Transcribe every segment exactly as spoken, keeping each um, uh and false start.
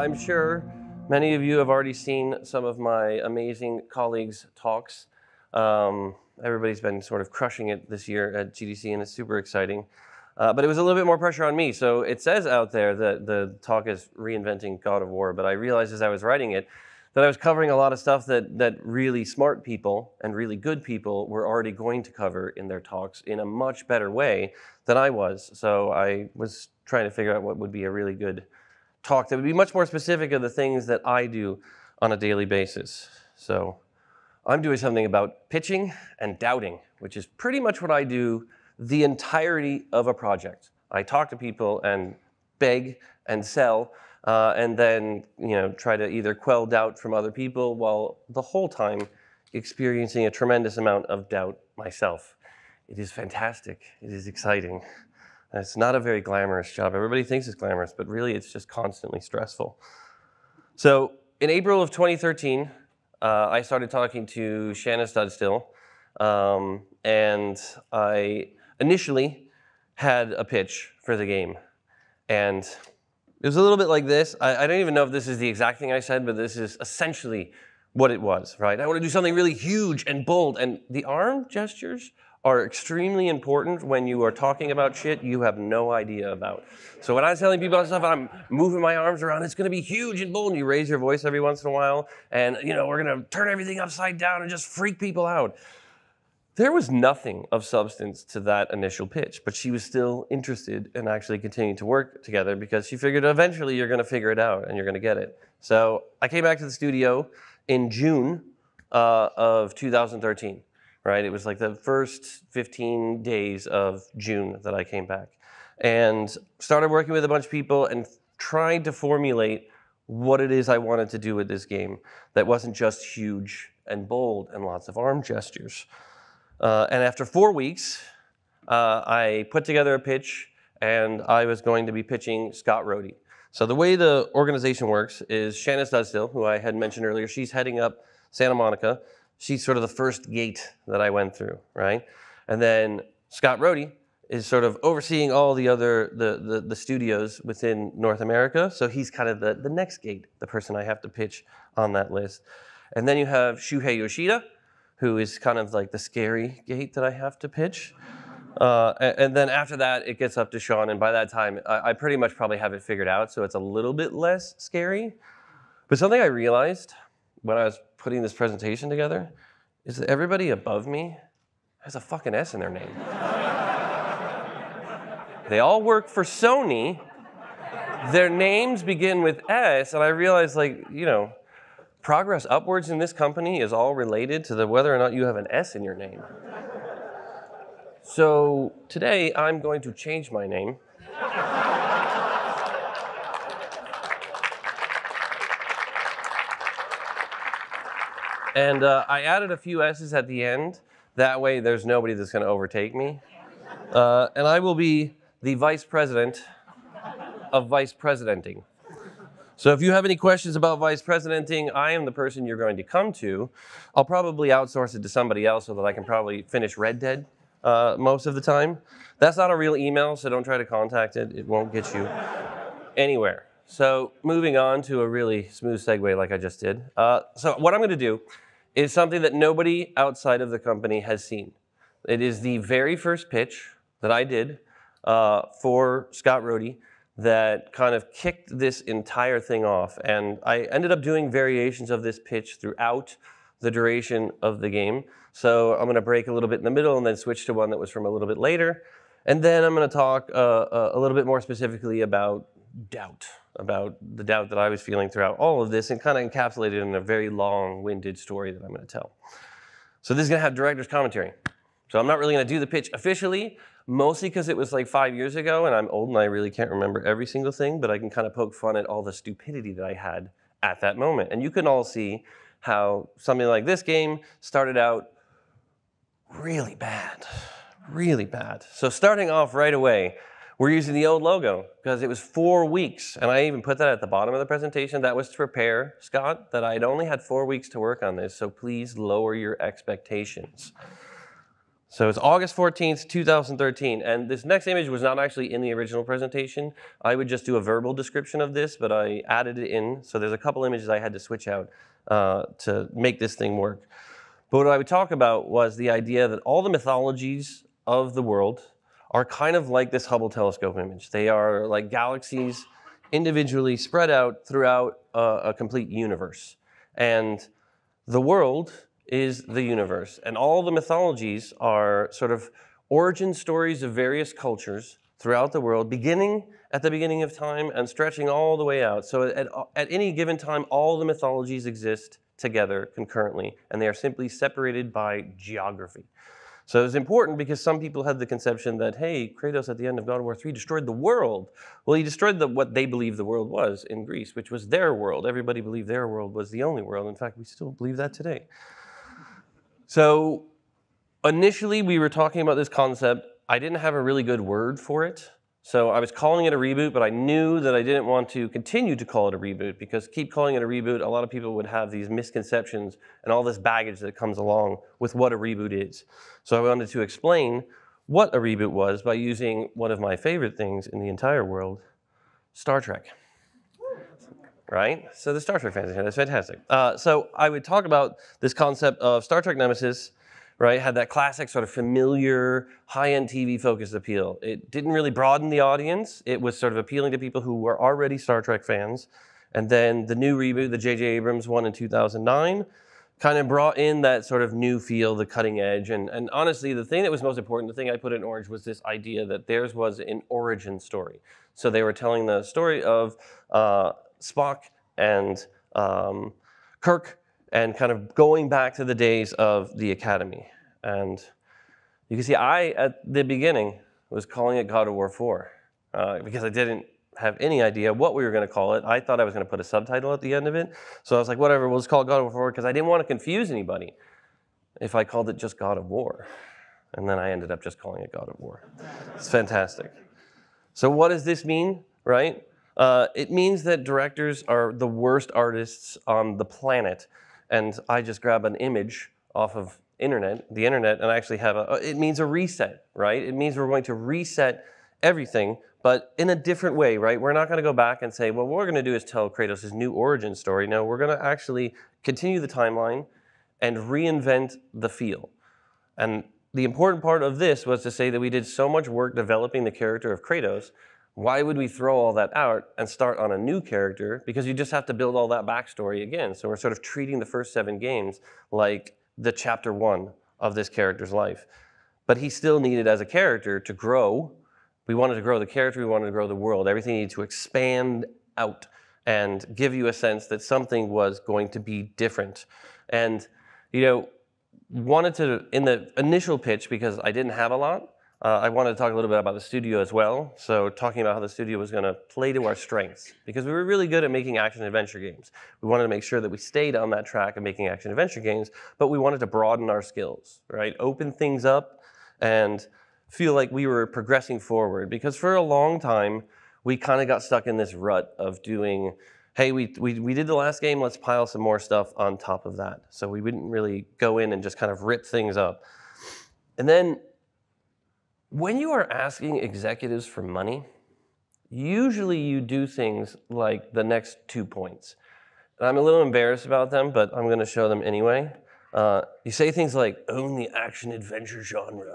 I'm sure many of you have already seen some of my amazing colleagues' talks. Um, everybody's been sort of crushing it this year at G D C, and it's super exciting. Uh, but it was a little bit more pressure on me. So it says out there that the talk is reinventing God of War, but I realized as I was writing it that I was covering a lot of stuff that, that really smart people and really good people were already going to cover in their talks in a much better way than I was. So I was trying to figure out what would be a really good talk that would be much more specific of the things that I do on a daily basis. So I'm doing something about pitching and doubting, which is pretty much what I do the entirety of a project. I talk to people and beg and sell, Uh, and then, you know, try to either quell doubt from other people while the whole time experiencing a tremendous amount of doubt myself. It is fantastic. It is exciting. And it's not a very glamorous job. Everybody thinks it's glamorous, but really it's just constantly stressful. So in April of twenty thirteen, uh, I started talking to Shanna Studstill, um, and I initially had a pitch for the game. And it was a little bit like this. I, I don't even know if this is the exact thing I said, but this is essentially what it was, right? I want to do something really huge and bold, and the arm gestures are extremely important when you are talking about shit you have no idea about. So when I'm telling people stuff, I'm moving my arms around, it's gonna be huge and bold, and you raise your voice every once in a while, and you know, we're gonna turn everything upside down and just freak people out. There was nothing of substance to that initial pitch, but she was still interested in actually continuing to work together because she figured eventually you're going to figure it out and you're going to get it. So I came back to the studio in June uh, of two thousand thirteen, right? It was like the first fifteen days of June that I came back and started working with a bunch of people and trying to formulate what it is I wanted to do with this game that wasn't just huge and bold and lots of arm gestures. Uh, and after four weeks, uh, I put together a pitch, and I was going to be pitching Scott Rohde. So the way the organization works is Shanna Studstill, who I had mentioned earlier, she's heading up Santa Monica. She's sort of the first gate that I went through, right? And then Scott Rohde is sort of overseeing all the other the, the, the studios within North America. So he's kind of the, the next gate, the person I have to pitch on that list. And then you have Shuhei Yoshida, who is kind of like the scary gate that I have to pitch. Uh, and, and then after that, it gets up to Sean, and by that time, I, I pretty much probably have it figured out, so it's a little bit less scary. But something I realized when I was putting this presentation together is that everybody above me has a fucking S in their name. They all work for Sony. Their names begin with S, and I realized, like, you know, progress upwards in this company is all related to the whether or not you have an S in your name. So today, I'm going to change my name. And uh, I added a few S's at the end. That way, there's nobody that's going to overtake me. Uh, and I will be the vice president of vice presidenting. So if you have any questions about vice presidenting, I am the person you're going to come to. I'll probably outsource it to somebody else so that I can probably finish Red Dead uh, most of the time. That's not a real email, so don't try to contact it. It won't get you anywhere. So moving on to a really smooth segue like I just did. Uh, so what I'm going to do is something that nobody outside of the company has seen. It is the very first pitch that I did uh, for Scott Rohde that kind of kicked this entire thing off. And I ended up doing variations of this pitch throughout the duration of the game. So I'm gonna break a little bit in the middle and then switch to one that was from a little bit later. And then I'm gonna talk uh, a little bit more specifically about doubt, about the doubt that I was feeling throughout all of this and kind of encapsulated in a very long-winded story that I'm gonna tell. So this is gonna have director's commentary. So I'm not really gonna do the pitch officially, mostly because it was like five years ago and I'm old and I really can't remember every single thing, but I can kind of poke fun at all the stupidity that I had at that moment. And you can all see how something like this game started out really bad, really bad. So starting off right away, we're using the old logo because it was four weeks. And I even put that at the bottom of the presentation. That was to prepare Scott that I'd only had four weeks to work on this. So please lower your expectations. So it's August fourteenth, two thousand thirteen. And this next image was not actually in the original presentation. I would just do a verbal description of this, but I added it in. So there's a couple images I had to switch out uh, to make this thing work. But what I would talk about was the idea that all the mythologies of the world are kind of like this Hubble telescope image. They are like galaxies individually spread out throughout a, a complete universe. And the world is the universe. And all the mythologies are sort of origin stories of various cultures throughout the world, beginning at the beginning of time and stretching all the way out. So at, at any given time, all the mythologies exist together concurrently, and they are simply separated by geography. So it's important because some people had the conception that, hey, Kratos at the end of God of War three destroyed the world. Well, he destroyed the, what they believed the world was in Greece, which was their world. Everybody believed their world was the only world. In fact, we still believe that today. So initially, we were talking about this concept. I didn't have a really good word for it. So I was calling it a reboot, but I knew that I didn't want to continue to call it a reboot, because keep calling it a reboot, a lot of people would have these misconceptions and all this baggage that comes along with what a reboot is. So I wanted to explain what a reboot was by using one of my favorite things in the entire world, Star Trek. Right? So the Star Trek fans, that's fantastic. Uh, so I would talk about this concept of Star Trek Nemesis, right? Had that classic sort of familiar high-end T V focused appeal. It didn't really broaden the audience. It was sort of appealing to people who were already Star Trek fans. And then the new reboot, the J J Abrams one in two thousand nine, kind of brought in that sort of new feel, the cutting edge. And, and honestly, the thing that was most important, the thing I put in orange, was this idea that theirs was an origin story. So they were telling the story of uh, Spock and um, Kirk, and kind of going back to the days of the Academy. And you can see I, at the beginning, was calling it God of War four uh, because I didn't have any idea what we were going to call it. I thought I was going to put a subtitle at the end of it. So I was like, whatever, we'll just call it God of War four, because I didn't want to confuse anybody if I called it just God of War. And then I ended up just calling it God of War. It's fantastic. So what does this mean, right? Uh, it means that directors are the worst artists on the planet. And I just grab an image off of internet, the internet, and I actually have a, it means a reset, right? It means we're going to reset everything, but in a different way, right? We're not going to go back and say, well, what we're going to do is tell Kratos his new origin story. No, we're going to actually continue the timeline and reinvent the feel. And the important part of this was to say that we did so much work developing the character of Kratos. Why would we throw all that out and start on a new character? Because you just have to build all that backstory again. So we're sort of treating the first seven games like the chapter one of this character's life. But he still needed, as a character, to grow. We wanted to grow the character. We wanted to grow the world. Everything needed to expand out and give you a sense that something was going to be different. And, you know, wanted to, in the initial pitch, because I didn't have a lot, Uh, I wanted to talk a little bit about the studio as well. So talking about how the studio was going to play to our strengths, because we were really good at making action-adventure games. We wanted to make sure that we stayed on that track of making action-adventure games, but we wanted to broaden our skills, right? Open things up and feel like we were progressing forward. Because for a long time, we kind of got stuck in this rut of doing, hey, we, we, we did the last game, let's pile some more stuff on top of that. So we wouldn't really go in and just kind of rip things up. And then when you are asking executives for money, usually you do things like the next two points. And I'm a little embarrassed about them, but I'm going to show them anyway. Uh, you say things like, own the action-adventure genre.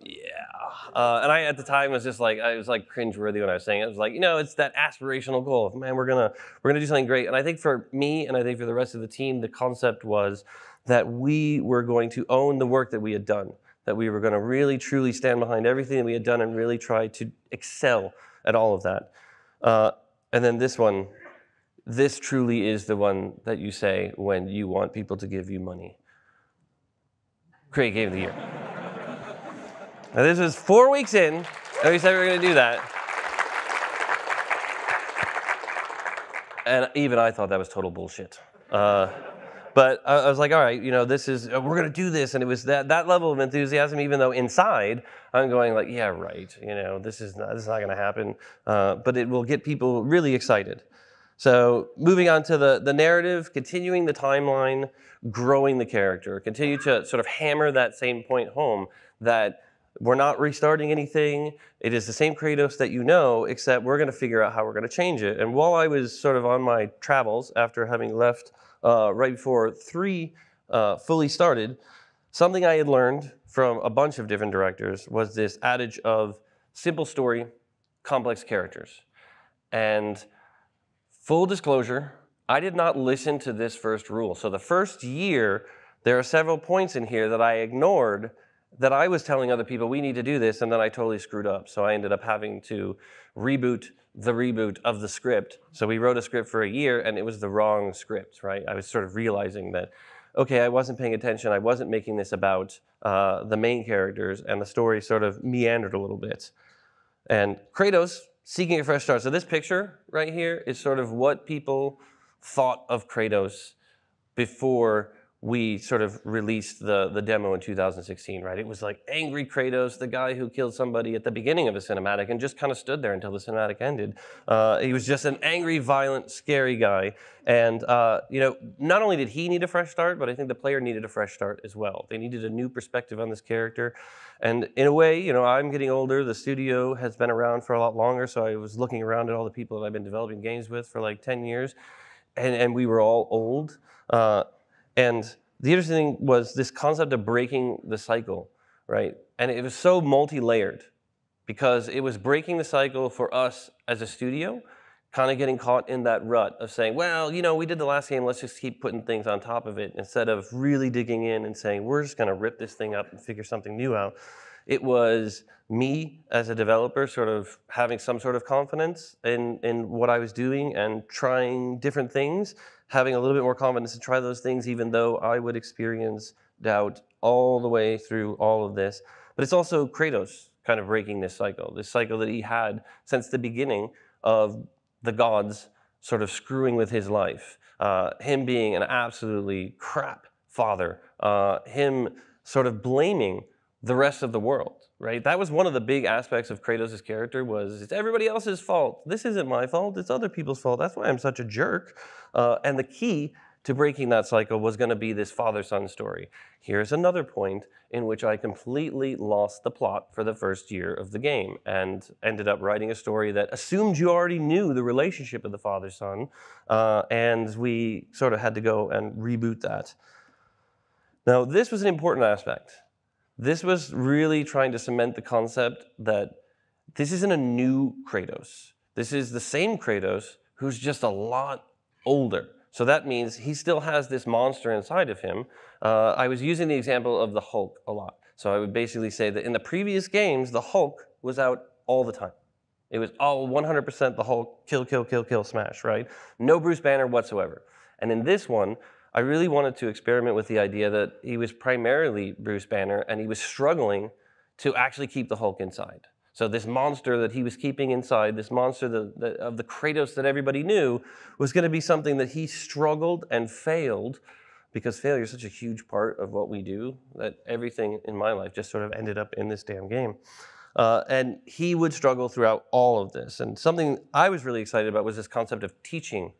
yeah. Uh, and I, at the time, was just like, I was like cringe-worthy when I was saying it. I was like, you know, it's that aspirational goal of, man, we're going to we're gonna do something great. And I think for me, and I think for the rest of the team, the concept was that we were going to own the work that we had done, that we were going to really, truly stand behind everything that we had done and really try to excel at all of that. Uh, and then this one, this truly is the one that you say when you want people to give you money. Create Game of the Year. Now, this was four weeks in, and we said we were going to do that. And even I thought that was total bullshit. Uh, But I was like, all right, you know, this is, we're going to do this. And it was that, that level of enthusiasm, even though inside I'm going like, yeah, right, you know, this is not, this is not going to happen. Uh, but it will get people really excited. So moving on to the, the narrative, continuing the timeline, growing the character, continue to sort of hammer that same point home that we're not restarting anything. It is the same Kratos that you know, except we're going to figure out how we're going to change it. And while I was sort of on my travels after having left uh, right before three uh, fully started, something I had learned from a bunch of different directors was this adage of simple story, complex characters. And full disclosure, I did not listen to this first rule. So the first year, there are several points in here that I ignored that I was telling other people, we need to do this, and then I totally screwed up. So I ended up having to reboot the reboot of the script. So we wrote a script for a year, and it was the wrong script, right? I was sort of realizing that, okay, I wasn't paying attention, I wasn't making this about uh, the main characters, and the story sort of meandered a little bit. And Kratos, seeking a fresh start. So this picture right here is sort of what people thought of Kratos before we sort of released the, the demo in two thousand sixteen, right? It was like angry Kratos, the guy who killed somebody at the beginning of a cinematic and just kind of stood there until the cinematic ended. Uh, he was just an angry, violent, scary guy. And uh, you know, not only did he need a fresh start, but I think the player needed a fresh start as well. They needed a new perspective on this character. And in a way, you know, I'm getting older, the studio has been around for a lot longer, so I was looking around at all the people that I've been developing games with for like ten years, and, and we were all old. Uh, And the interesting thing was this concept of breaking the cycle, right? And it was so multi-layered because it was breaking the cycle for us as a studio, kind of getting caught in that rut of saying, well, you know, we did the last game, let's just keep putting things on top of it instead of really digging in and saying, we're just gonna rip this thing up and figure something new out. It was me as a developer sort of having some sort of confidence in, in what I was doing and trying different things, having a little bit more confidence to try those things, even though I would experience doubt all the way through all of this. But it's also Kratos kind of breaking this cycle, this cycle that he had since the beginning of the gods sort of screwing with his life, uh, him being an absolutely crap father, uh, him sort of blaming the rest of the world, right? That was one of the big aspects of Kratos' character was, it's everybody else's fault. This isn't my fault, it's other people's fault. That's why I'm such a jerk. Uh, and the key to breaking that cycle was gonna be this father-son story. Here's another point in which I completely lost the plot for the first year of the game and ended up writing a story that assumed you already knew the relationship of the father-son, uh, and we sort of had to go and reboot that. Now, this was an important aspect. This was really trying to cement the concept that this isn't a new Kratos. This is the same Kratos who's just a lot older. So that means he still has this monster inside of him. Uh, I was using the example of the Hulk a lot. So I would basically say that in the previous games, the Hulk was out all the time. It was all one hundred percent the Hulk, kill, kill, kill, kill, smash, right? No Bruce Banner whatsoever. And in this one, I really wanted to experiment with the idea that he was primarily Bruce Banner and he was struggling to actually keep the Hulk inside. So this monster that he was keeping inside, this monster that, that, of the Kratos that everybody knew was gonna be something that he struggled and failed, because failure is such a huge part of what we do that everything in my life just sort of ended up in this damn game. Uh, and he would struggle throughout all of this. And something I was really excited about was this concept of teaching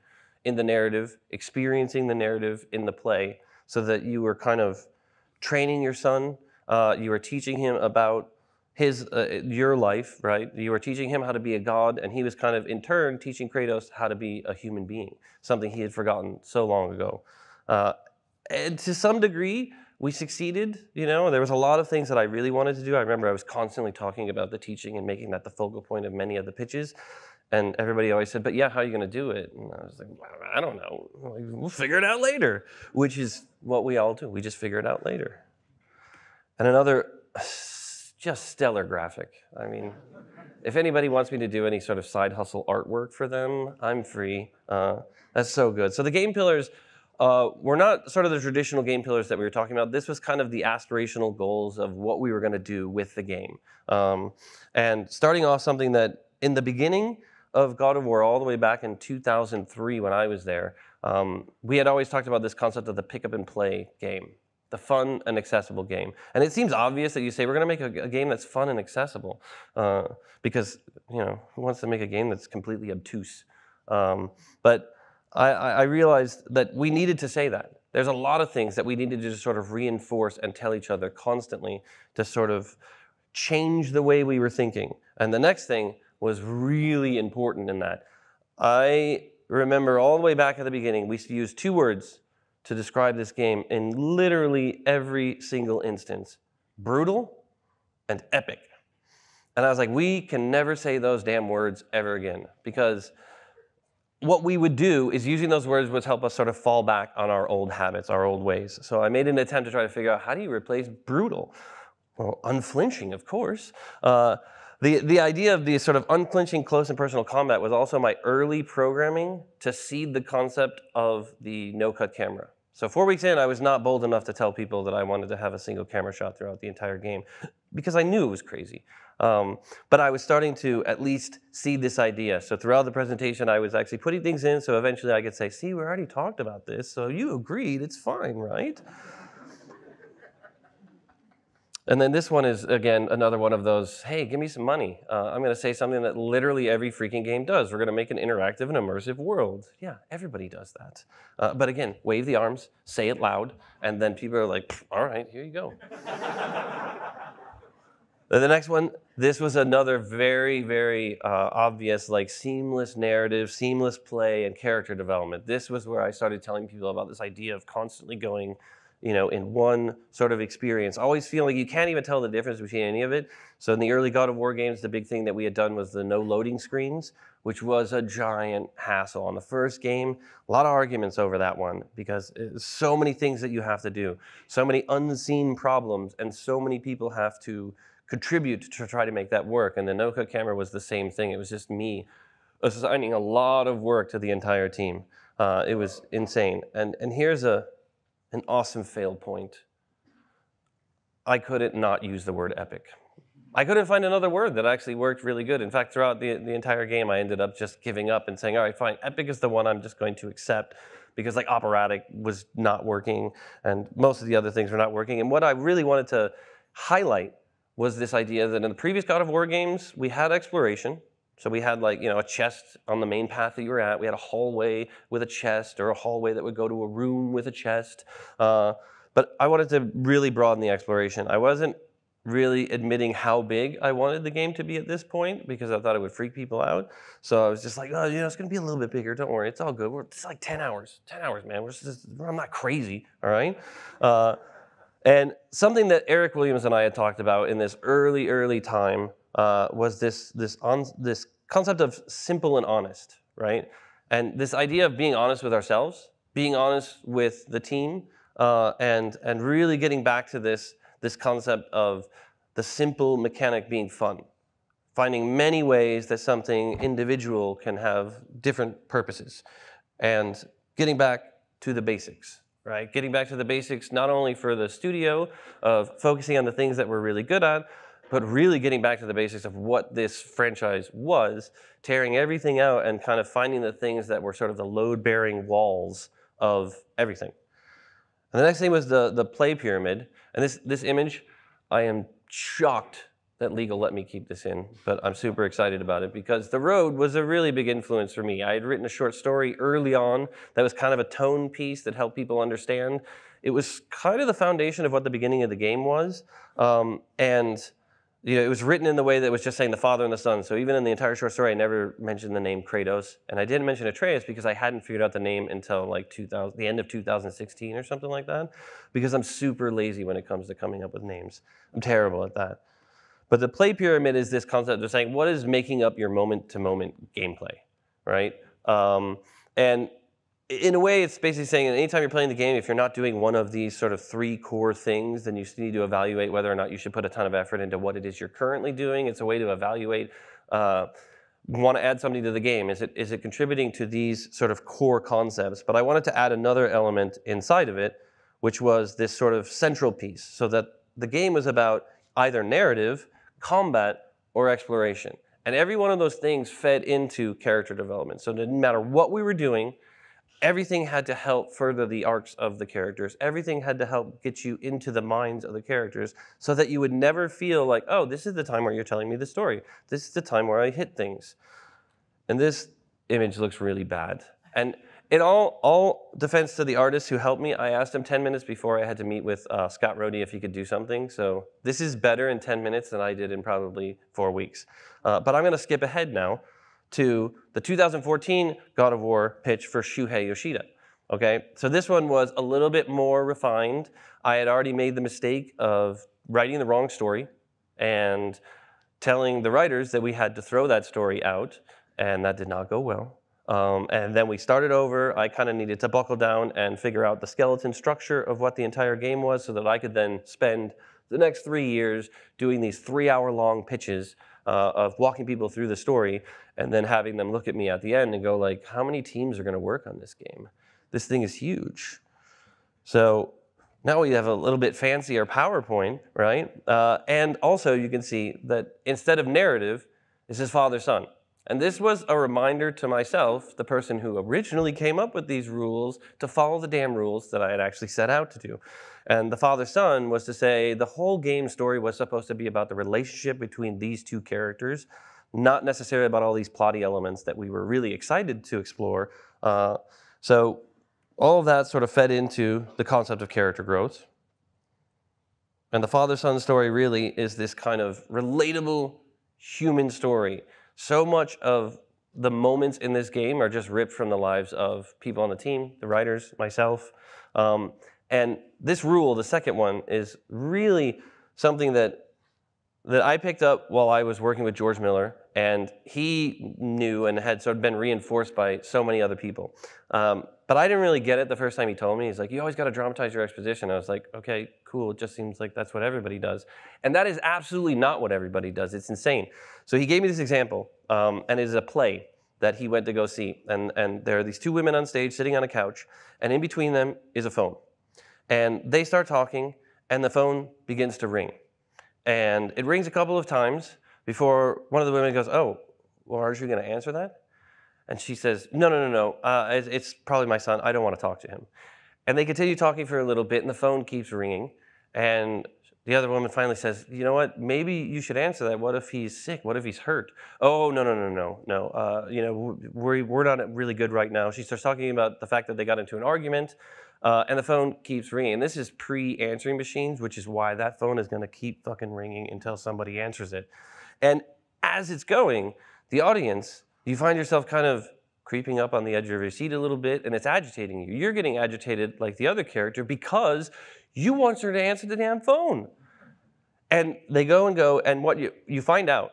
in the narrative, experiencing the narrative in the play, so that you were kind of training your son, uh, you were teaching him about his, uh, your life, right? You were teaching him how to be a god, and he was kind of in turn teaching Kratos how to be a human being, something he had forgotten so long ago. Uh, and to some degree, we succeeded, you know, there was a lot of things that I really wanted to do. I remember I was constantly talking about the teaching and making that the focal point of many of the pitches. And everybody always said, but yeah, how are you gonna do it? And I was like, well, I don't know, like, we'll figure it out later, which is what we all do. We just figure it out later. And another just stellar graphic. I mean, if anybody wants me to do any sort of side hustle artwork for them, I'm free. Uh, that's so good. So the game pillars uh, were not sort of the traditional game pillars that we were talking about. This was kind of the aspirational goals of what we were gonna do with the game. Um, and starting off something that in the beginning, of God of War all the way back in two thousand three when I was there, um, we had always talked about this concept of the pick up and play game, the fun and accessible game. And it seems obvious that you say, we're gonna make a, a game that's fun and accessible, uh, because, you know, who wants to make a game that's completely obtuse? Um, but I, I realized that we needed to say that. There's a lot of things that we needed to just sort of reinforce and tell each other constantly to sort of change the way we were thinking. And the next thing was really important in that. I remember all the way back at the beginning, we used two words to describe this game in literally every single instance: brutal and epic. And I was like, we can never say those damn words ever again, because what we would do is using those words would help us sort of fall back on our old habits, our old ways. So I made an attempt to try to figure out, how do you replace brutal? Well, unflinching, of course. Uh, the, the idea of the sort of unflinching close and personal combat was also my early programming to seed the concept of the no-cut camera. So four weeks in, I was not bold enough to tell people that I wanted to have a single camera shot throughout the entire game, because I knew it was crazy. Um, but I was starting to at least see this idea. So throughout the presentation, I was actually putting things in, so eventually I could say, see, we already talked about this, so you agreed, it's fine, right? And then this one is, again, another one of those, hey, give me some money. Uh, I'm going to say something that literally every freaking game does. We're going to make an interactive and immersive world. Yeah, everybody does that. Uh, but again, wave the arms, say it loud, and then people are like, all right, here you go. The next one, this was another very, very uh, obvious, like, seamless narrative, seamless play, and character development. This was where I started telling people about this idea of constantly going, you know, in one sort of experience, always feeling you can't even tell the difference between any of it. So in the early God of War games, the big thing that we had done was the no loading screens, which was a giant hassle. On the first game, a lot of arguments over that one, because so many things that you have to do, so many unseen problems, and so many people have to contribute to try to make that work. And the no-cut camera was the same thing. It was just me assigning a lot of work to the entire team. Uh, it was insane. And, and here's a... an awesome fail point. I couldn't not use the word epic. I couldn't find another word that actually worked really good. In fact, throughout the, the entire game, I ended up just giving up and saying, all right, fine, epic is the one I'm just going to accept, because like operatic was not working, and most of the other things were not working. And what I really wanted to highlight was this idea that in the previous God of War games, we had exploration. So we had, like, you know, a chest on the main path that you were at. We had a hallway with a chest, or a hallway that would go to a room with a chest. Uh, but I wanted to really broaden the exploration. I wasn't really admitting how big I wanted the game to be at this point, because I thought it would freak people out. So I was just like, oh, you know, it's going to be a little bit bigger. Don't worry. It's all good. We're, it's like ten hours. ten hours, man. We're just, I'm not crazy, all right? Uh, and something that Eric Williams and I had talked about in this early, early time Uh, was this this on, this concept of simple and honest, right? And this idea of being honest with ourselves, being honest with the team, uh, and and really getting back to this this concept of the simple mechanic being fun, finding many ways that something individual can have different purposes, and getting back to the basics. Right, getting back to the basics, not only for the studio of focusing on the things that we're really good at, but really getting back to the basics of what this franchise was, tearing everything out and kind of finding the things that were sort of the load-bearing walls of everything. And the next thing was the, the play pyramid. And this, this image, I am shocked that legal let me keep this in, but I'm super excited about it, because The Road was a really big influence for me. I had written a short story early on that was kind of a tone piece that helped people understand. It was kind of the foundation of what the beginning of the game was. Um, and You know, it was written in the way that was just saying the Father and the Son. So even in the entire short story, I never mentioned the name Kratos. And I didn't mention Atreus because I hadn't figured out the name until like two thousand, the end of two thousand sixteen or something like that, because I'm super lazy when it comes to coming up with names. I'm terrible at that. But the play pyramid is this concept of saying, what is making up your moment-to-moment gameplay, right? Um, and in a way, it's basically saying that anytime you're playing the game, if you're not doing one of these sort of three core things, then you need to evaluate whether or not you should put a ton of effort into what it is you're currently doing. It's a way to evaluate, uh, want to add something to the game. Is it, is it contributing to these sort of core concepts? But I wanted to add another element inside of it, which was this sort of central piece, so that the game was about either narrative, combat, or exploration. And every one of those things fed into character development. So it didn't matter what we were doing, everything had to help further the arcs of the characters. Everything had to help get you into the minds of the characters, so that you would never feel like, oh, this is the time where you're telling me the story. This is the time where I hit things. And this image looks really bad. And in all, all defense to the artists who helped me, I asked him ten minutes before I had to meet with uh, Scott Rohde if he could do something. So this is better in ten minutes than I did in probably four weeks. Uh, but I'm going to skip ahead now to the two thousand fourteen God of War pitch for Shuhei Yoshida. Okay, so this one was a little bit more refined. I had already made the mistake of writing the wrong story and telling the writers that we had to throw that story out, and that did not go well. Um, and then we started over. I kind of needed to buckle down and figure out the skeleton structure of what the entire game was so that I could then spend the next three years doing these three-hour-long pitches uh, of walking people through the story and then having them look at me at the end and go like, how many teams are going to work on this game? This thing is huge. So now we have a little bit fancier PowerPoint, right? Uh, and also you can see that instead of narrative, it's just father-son. And this was a reminder to myself, the person who originally came up with these rules, to follow the damn rules that I had actually set out to do. And the father-son was to say the whole game story was supposed to be about the relationship between these two characters, not necessarily about all these plotty elements that we were really excited to explore. Uh, so all of that sort of fed into the concept of character growth. And the father-son story really is this kind of relatable human story. So much of the moments in this game are just ripped from the lives of people on the team, the writers, myself. Um, and this rule, the second one, is really something that that I picked up while I was working with George Miller, and he knew and had sort of been reinforced by so many other people. Um, but I didn't really get it the first time he told me. He's like, you always got to dramatize your exposition. I was like, okay, cool. It just seems like that's what everybody does. And that is absolutely not what everybody does. It's insane. So he gave me this example, um, and it is a play that he went to go see. And, and there are these two women on stage sitting on a couch, and in between them is a phone. And they start talking, and the phone begins to ring. And it rings a couple of times before one of the women goes, oh, well, aren't you going to answer that? And she says, no, no, no, no, uh, it's probably my son. I don't want to talk to him. And they continue talking for a little bit, and the phone keeps ringing. And the other woman finally says, you know what, maybe you should answer that. What if he's sick? What if he's hurt? Oh, no, no, no, no, no. Uh, you know, we're, we're not really good right now. She starts talking about the fact that they got into an argument, uh, and the phone keeps ringing. This is pre-answering machines, which is why that phone is going to keep fucking ringing until somebody answers it. And as it's going, the audience, you find yourself kind of creeping up on the edge of your seat a little bit, and it's agitating you. You're getting agitated like the other character because you want her to answer the damn phone. And they go and go, and what you, you find out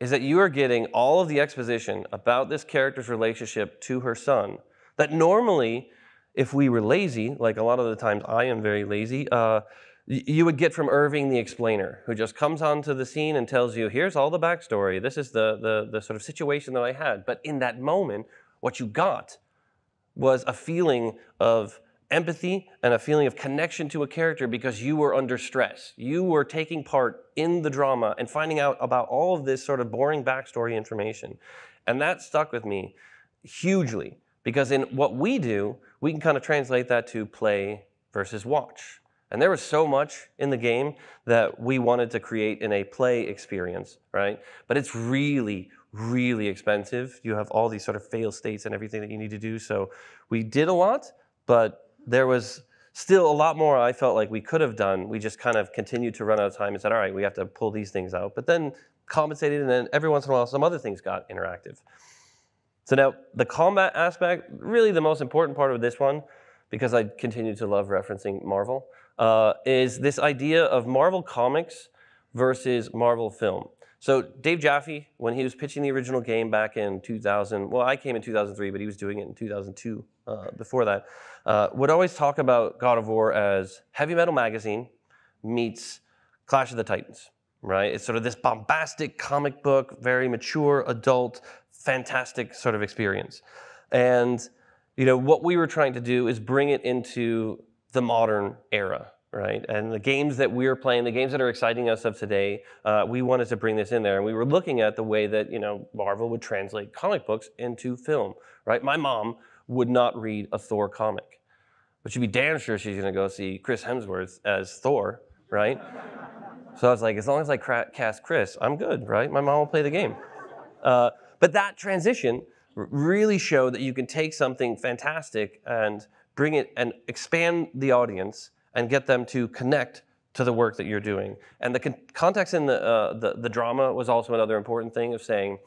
is that you are getting all of the exposition about this character's relationship to her son that normally, if we were lazy, like a lot of the times I am very lazy, uh, you would get from Irving the explainer, who just comes onto the scene and tells you, here's all the backstory. This is the, the, the sort of situation that I had. But in that moment, what you got was a feeling of empathy and a feeling of connection to a character because you were under stress. You were taking part in the drama and finding out about all of this sort of boring backstory information. And that stuck with me hugely because in what we do, we can kind of translate that to play versus watch. And there was so much in the game that we wanted to create in a play experience, right? But it's really, really expensive. You have all these sort of fail states and everything that you need to do. So we did a lot, but there was still a lot more I felt like we could have done. We just kind of continued to run out of time and said, all right, we have to pull these things out. But then compensated, and then every once in a while, some other things got interactive. So now the combat aspect, really the most important part of this one, because I continue to love referencing Marvel, Uh, is this idea of Marvel Comics versus Marvel film. So Dave Jaffe, when he was pitching the original game back in two thousand, well, I came in two thousand three, but he was doing it in two thousand two uh, before that, uh, would always talk about God of War as Heavy Metal Magazine meets Clash of the Titans, right? It's sort of this bombastic comic book, very mature, adult, fantastic sort of experience. And, you know, what we were trying to do is bring it into the modern era, right? And the games that we're playing, the games that are exciting us of today, uh, we wanted to bring this in there. And we were looking at the way that, you know, Marvel would translate comic books into film, right? My mom would not read a Thor comic, but she'd be damn sure she's gonna go see Chris Hemsworth as Thor, right? So I was like, as long as I cast Chris, I'm good, right? My mom will play the game. Uh, but that transition really show that you can take something fantastic and bring it and expand the audience and get them to connect to the work that you're doing. And the con context in the, uh, the, the drama was also another important thing of saying,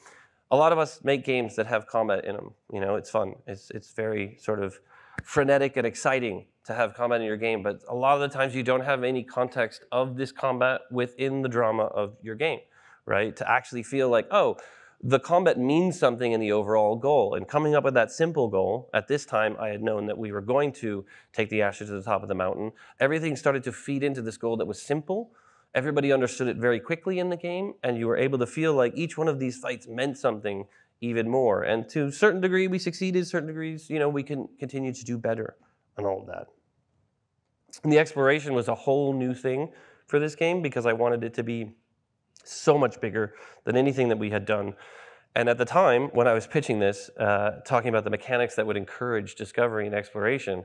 a lot of us make games that have combat in them. You know, it's fun. It's, it's very sort of frenetic and exciting to have combat in your game, but a lot of the times you don't have any context of this combat within the drama of your game, right? To actually feel like, oh, the combat means something in the overall goal. And coming up with that simple goal, at this time I had known that we were going to take the ashes to the top of the mountain. Everything started to feed into this goal that was simple. Everybody understood it very quickly in the game, and you were able to feel like each one of these fights meant something even more. And to a certain degree, we succeeded. Certain degrees, you know, we can continue to do better and all of that. And the exploration was a whole new thing for this game because I wanted it to be so much bigger than anything that we had done. And at the time, when I was pitching this, uh, talking about the mechanics that would encourage discovery and exploration,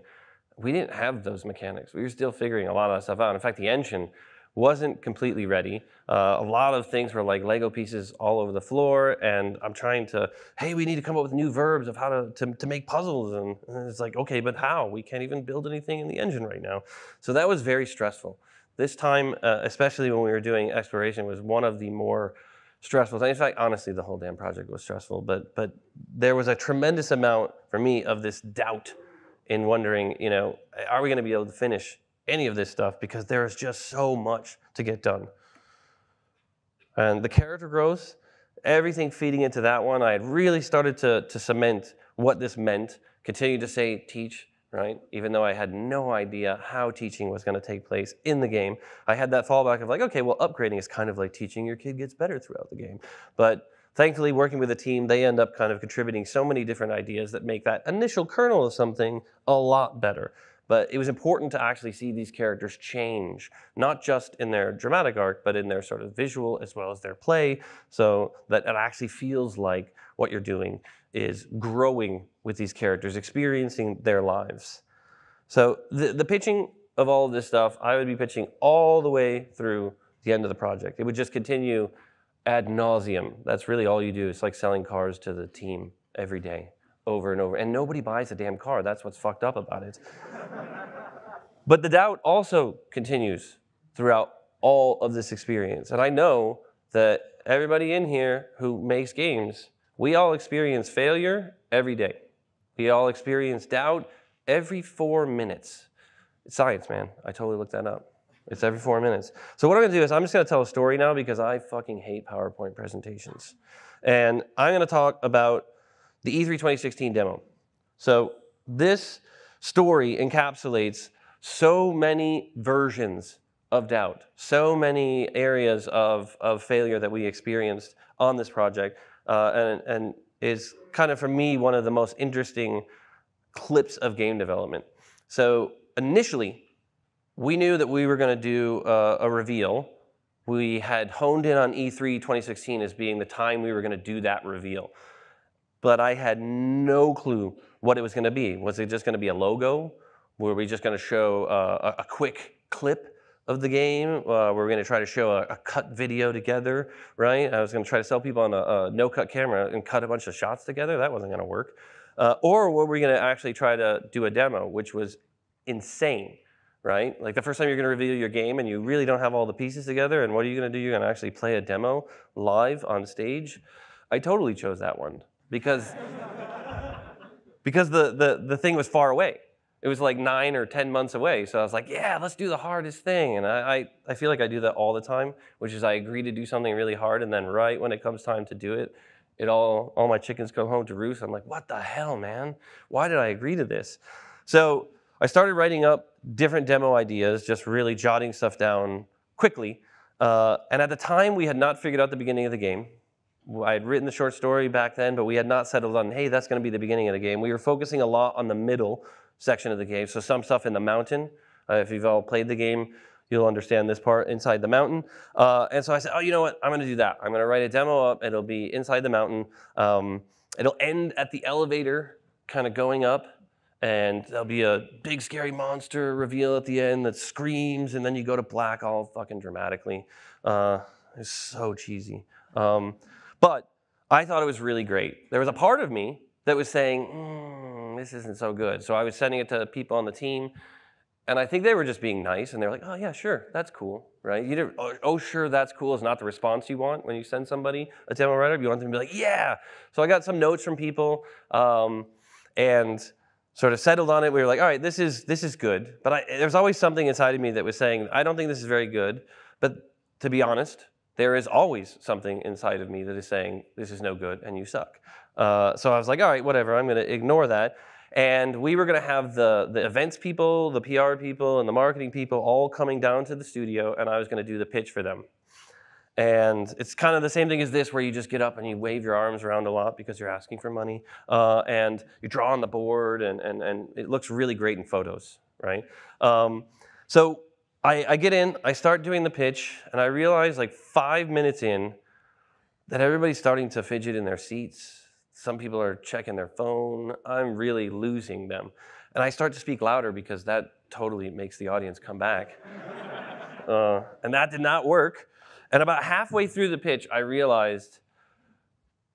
we didn't have those mechanics. We were still figuring a lot of stuff out. In fact, the engine wasn't completely ready. Uh, a lot of things were like Lego pieces all over the floor, and I'm trying to, hey, we need to come up with new verbs of how to, to, to make puzzles, and, and it's like, okay, but how? We can't even build anything in the engine right now. So that was very stressful. This time, uh, especially when we were doing exploration, was one of the more stressful things. In fact, honestly, the whole damn project was stressful, but, but there was a tremendous amount, for me, of this doubt in wondering, you know, are we gonna be able to finish any of this stuff, because there is just so much to get done. And the character growth, everything feeding into that one, I had really started to, to cement what this meant, continue to say teach, right? Even though I had no idea how teaching was gonna take place in the game, I had that fallback of like, okay, well, upgrading is kind of like teaching. Your kid gets better throughout the game. But thankfully, working with a team, they end up kind of contributing so many different ideas that make that initial kernel of something a lot better. But it was important to actually see these characters change, not just in their dramatic arc, but in their sort of visual as well as their play, so that it actually feels like what you're doing is growing with these characters, experiencing their lives. So the, the pitching of all of this stuff, I would be pitching all the way through the end of the project. It would just continue ad nauseum. That's really all you do. It's like selling cars to the team every day, over and over, and nobody buys a damn car. That's what's fucked up about it. But the doubt also continues throughout all of this experience. And I know that everybody in here who makes games, we all experience failure every day. We all experience doubt every four minutes. It's science, man. I totally looked that up. It's every four minutes. So what I'm gonna do is I'm just gonna tell a story now because I fucking hate PowerPoint presentations. And I'm gonna talk about the E three twenty sixteen demo. So this story encapsulates so many versions of doubt, so many areas of, of failure that we experienced on this project, uh, and, and is kind of, for me, one of the most interesting clips of game development. So initially, we knew that we were gonna do uh, a reveal. We had honed in on E three twenty sixteen as being the time we were gonna do that reveal. But I had no clue what it was gonna be. Was it just gonna be a logo? Were we just gonna show uh, a quick clip of the game? Uh, were we gonna try to show a, a cut video together, right? I was gonna try to sell people on a, a no-cut camera and cut a bunch of shots together. That wasn't gonna work. Uh, or were we gonna actually try to do a demo, which was insane, right? Like the first time you're gonna reveal your game and you really don't have all the pieces together, and what are you gonna do? You're gonna actually play a demo live on stage? I totally chose that one. Because, because the, the, the thing was far away. It was like nine or ten months away. So I was like, yeah, let's do the hardest thing. And I, I, I feel like I do that all the time, which is I agree to do something really hard, and then right when it comes time to do it, it all, all my chickens come home to roost. I'm like, what the hell, man? Why did I agree to this? So I started writing up different demo ideas, just really jotting stuff down quickly. Uh, and at the time, we had not figured out the beginning of the game. I had written the short story back then, but we had not settled on, hey, that's gonna be the beginning of the game. We were focusing a lot on the middle section of the game, so some stuff in the mountain. Uh, if you've all played the game, you'll understand this part, inside the mountain. Uh, and so I said, oh, you know what, I'm gonna do that. I'm gonna write a demo up, it'll be inside the mountain. Um, it'll end at the elevator, kind of going up, and there'll be a big scary monster reveal at the end that screams, and then you go to black all fucking dramatically. Uh, it's so cheesy. Um, But I thought it was really great. There was a part of me that was saying, mm, this isn't so good. So I was sending it to people on the team, and I think they were just being nice, and they were like, oh, yeah, sure, that's cool, right? You didn't, oh, oh, sure, that's cool is not the response you want when you send somebody a demo writer. You want them to be like, yeah. So I got some notes from people, um, and sort of settled on it. We were like, all right, this is, this is good. But I, there's always something inside of me that was saying, I don't think this is very good. But to be honest, there is always something inside of me that is saying, this is no good and you suck. Uh, so I was like, all right, whatever, I'm gonna ignore that. And we were gonna have the, the events people, the P R people, and the marketing people all coming down to the studio, and I was gonna do the pitch for them. And it's kind of the same thing as this, where you just get up and you wave your arms around a lot because you're asking for money, uh, and you draw on the board, and, and, and it looks really great in photos, right? Um, so I, I get in, I start doing the pitch, and I realize like five minutes in that everybody's starting to fidget in their seats. Some people are checking their phone. I'm really losing them. And I start to speak louder because that totally makes the audience come back. Uh, and that did not work. And about halfway through the pitch, I realized,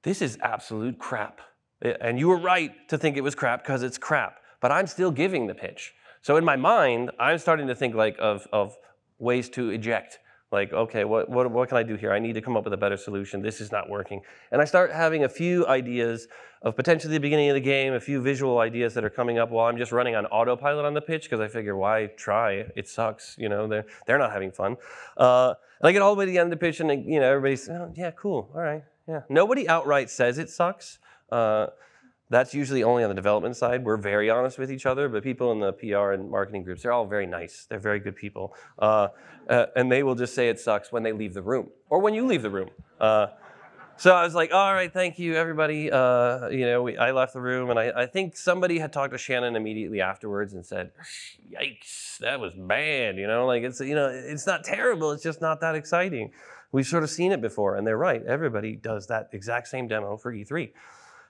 this is absolute crap. And you were right to think it was crap because it's crap, but I'm still giving the pitch. So in my mind, I'm starting to think like of, of ways to eject. Like, okay, what, what, what can I do here? I need to come up with a better solution. This is not working. And I start having a few ideas of potentially the beginning of the game, a few visual ideas that are coming up while I'm just running on autopilot on the pitch, because I figure, why try? It sucks, you know, they're, they're not having fun. Uh, and I get all the way to the end of the pitch, and you know, everybody's, oh, yeah, cool, all right, yeah. Nobody outright says it sucks. Uh, That's usually only on the development side. We're very honest with each other, but people in the P R and marketing groups, they're all very nice. They're very good people. Uh, uh, and they will just say it sucks when they leave the room, or when you leave the room. Uh, so I was like, all right, thank you, everybody. Uh, you know, we, I left the room, and I, I think somebody had talked to Shannon immediately afterwards and said, yikes, that was bad. You know, like it's, you know, it's not terrible, it's just not that exciting. We've sort of seen it before, and they're right. Everybody does that exact same demo for E three.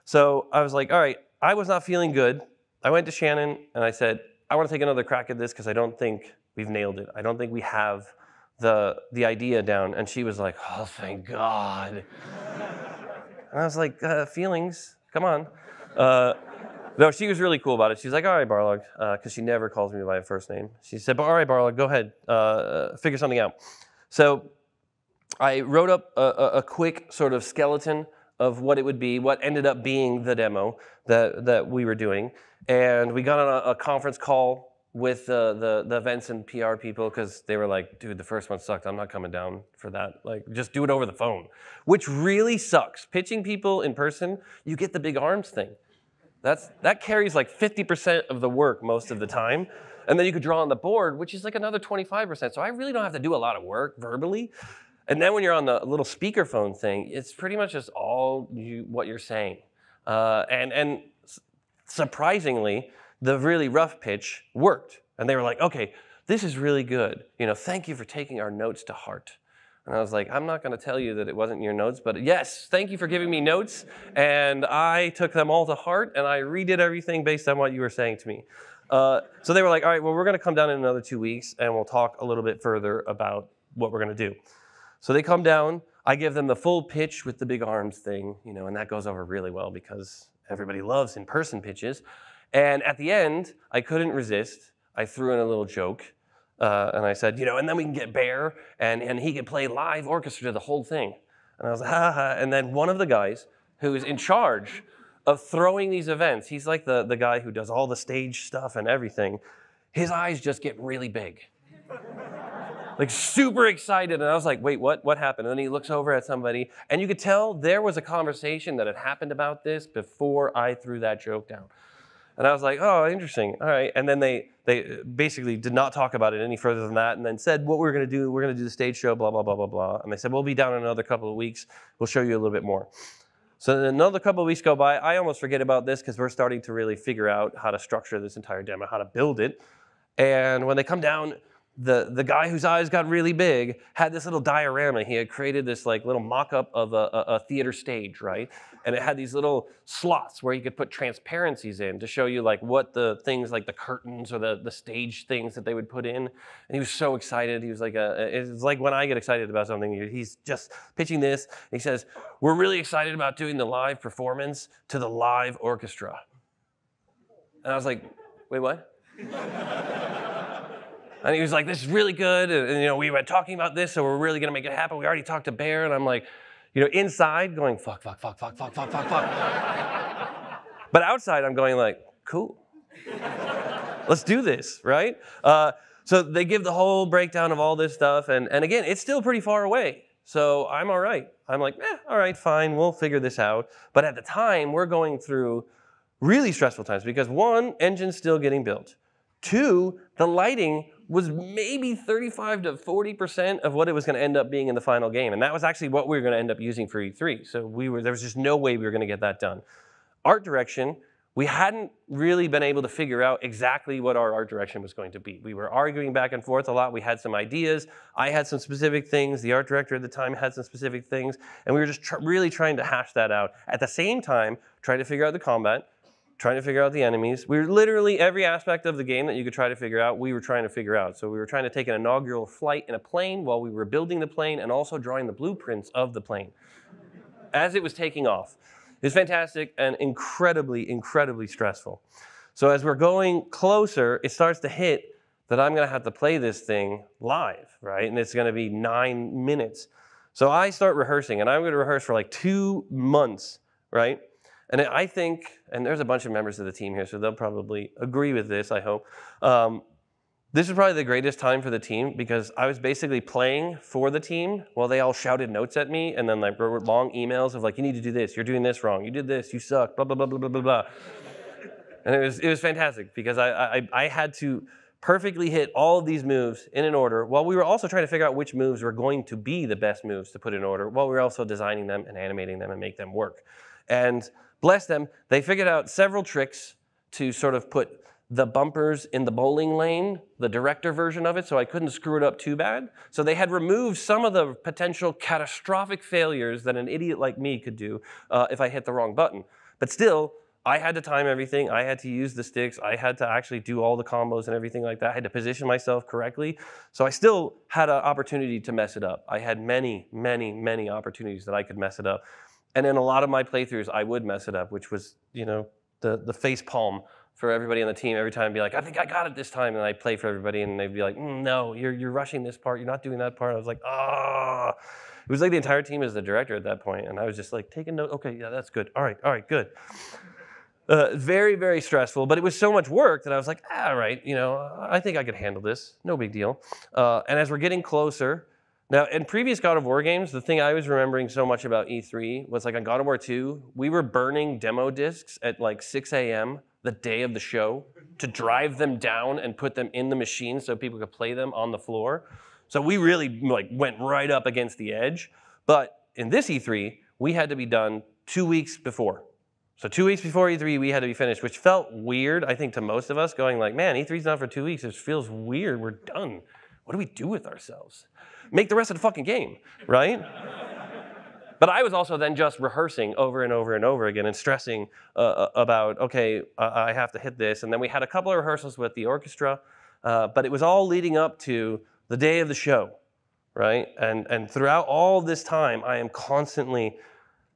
So I was like, all right, I was not feeling good. I went to Shannon and I said, I want to take another crack at this because I don't think we've nailed it. I don't think we have the, the idea down. And she was like, oh, thank God. And I was like, uh, feelings, come on. Uh, no, she was really cool about it. She's like, all right, Barlog, because uh, she never calls me by my first name. She said, but all right, Barlog, go ahead, uh, figure something out. So I wrote up a, a quick sort of skeleton of what it would be, what ended up being the demo that, that we were doing. And we got on a, a conference call with uh, the, the events and P R people, because they were like, dude, the first one sucked, I'm not coming down for that. Like, just do it over the phone, which really sucks. Pitching people in person, you get the big arms thing. That's, that carries like fifty percent of the work most of the time. And then you could draw on the board, which is like another twenty-five percent. So I really don't have to do a lot of work verbally. And then when you're on the little speakerphone thing, it's pretty much just all you, what you're saying. Uh, and, and surprisingly, the really rough pitch worked. And they were like, okay, this is really good. You know, thank you for taking our notes to heart. And I was like, I'm not gonna tell you that it wasn't your notes, but yes, thank you for giving me notes. And I took them all to heart, and I redid everything based on what you were saying to me. Uh, so they were like, all right, well, we're gonna come down in another two weeks and we'll talk a little bit further about what we're gonna do. So they come down, I give them the full pitch with the big arms thing, you know, and that goes over really well because everybody loves in-person pitches. And at the end, I couldn't resist. I threw in a little joke, uh, and I said, you know, and then we can get Bear, and, and he can play live orchestra to the whole thing. And I was like, ha, ha. And then one of the guys who is in charge of throwing these events, he's like the, the guy who does all the stage stuff and everything, his eyes just get really big. Like super excited, and I was like, wait, what, what happened? And then he looks over at somebody, and you could tell there was a conversation that had happened about this before I threw that joke down. And I was like, oh, interesting, all right. And then they, they basically did not talk about it any further than that, and then said what we're gonna do, we're gonna do the stage show, blah, blah, blah, blah, blah. And they said, we'll be down in another couple of weeks, we'll show you a little bit more. So then another couple of weeks go by, I almost forget about this because we're starting to really figure out how to structure this entire demo, how to build it. And when they come down, the, the guy whose eyes got really big had this little diorama. He had created this like little mock-up of a, a, a theater stage, right? And it had these little slots where you could put transparencies in to show you like what the things like the curtains or the, the stage things that they would put in. And he was so excited. He was like, a, it's like when I get excited about something, he's just pitching this. And he says, we're really excited about doing the live performance to the live orchestra. And I was like, wait, what? And he was like, this is really good. And, and you know, we were talking about this, so we're really gonna make it happen. We already talked to Bear. And I'm like, you know, inside going, fuck, fuck, fuck, fuck, fuck, fuck, fuck, fuck. But outside, I'm going like, cool. Let's do this, right? Uh, so they give the whole breakdown of all this stuff. And, and again, it's still pretty far away. So I'm all right. I'm like, eh, all right, fine, we'll figure this out. But at the time, we're going through really stressful times because one, engine's still getting built. Two, the lighting was maybe thirty-five to forty percent of what it was gonna end up being in the final game. And that was actually what we were gonna end up using for E three. So we were, there was just no way we were gonna get that done. Art direction, we hadn't really been able to figure out exactly what our art direction was going to be. We were arguing back and forth a lot. We had some ideas. I had some specific things. The art director at the time had some specific things. And we were just tr- really trying to hash that out. At the same time, trying to figure out the combat, trying to figure out the enemies. We were literally every aspect of the game that you could try to figure out, we were trying to figure out. So we were trying to take an inaugural flight in a plane while we were building the plane and also drawing the blueprints of the plane as it was taking off. It was fantastic and incredibly, incredibly stressful. So as we're going closer, it starts to hit that I'm gonna have to play this thing live, right? And it's gonna be nine minutes. So I start rehearsing and I'm gonna rehearse for like two months, right? And I think, and there's a bunch of members of the team here, so they'll probably agree with this, I hope. Um, this was probably the greatest time for the team because I was basically playing for the team while they all shouted notes at me and then like wrote long emails of like, you need to do this, you're doing this wrong, you did this, you suck, blah, blah, blah, blah, blah, blah, blah. And it was, it was fantastic because I, I, I had to perfectly hit all of these moves in an order while we were also trying to figure out which moves were going to be the best moves to put in order while we were also designing them and animating them and make them work. And bless them, they figured out several tricks to sort of put the bumpers in the bowling lane, the director version of it, so I couldn't screw it up too bad. So they had removed some of the potential catastrophic failures that an idiot like me could do uh, if I hit the wrong button. But still, I had to time everything. I had to use the sticks. I had to actually do all the combos and everything like that. I had to position myself correctly. So I still had an opportunity to mess it up. I had many, many, many opportunities that I could mess it up. And in a lot of my playthroughs, I would mess it up, which was, you know, the, the face palm for everybody on the team every time. I'd be like, I think I got it this time. And I'd play for everybody, and they'd be like, mm, no, you're, you're rushing this part. You're not doing that part. I was like, ah. Oh. It was like the entire team is the director at that point. And I was just like, taking note. Okay, yeah, that's good. All right, all right, good. Uh, very, very stressful. But it was so much work that I was like, ah, all right, you know, I think I could handle this. No big deal. Uh, and as we're getting closer, now, in previous God of War games, the thing I was remembering so much about E three was like on God of War two, we were burning demo discs at like six a m the day of the show to drive them down and put them in the machine so people could play them on the floor. So we really like went right up against the edge. But in this E three, we had to be done two weeks before. So two weeks before E three, we had to be finished, which felt weird, I think, to most of us going like, man, E three's not for two weeks. It feels weird. We're done. What do we do with ourselves? Make the rest of the fucking game, right? But I was also then just rehearsing over and over and over again and stressing uh, about, okay, uh, I have to hit this. And then we had a couple of rehearsals with the orchestra, uh, but it was all leading up to the day of the show, right? And, and throughout all this time, I am constantly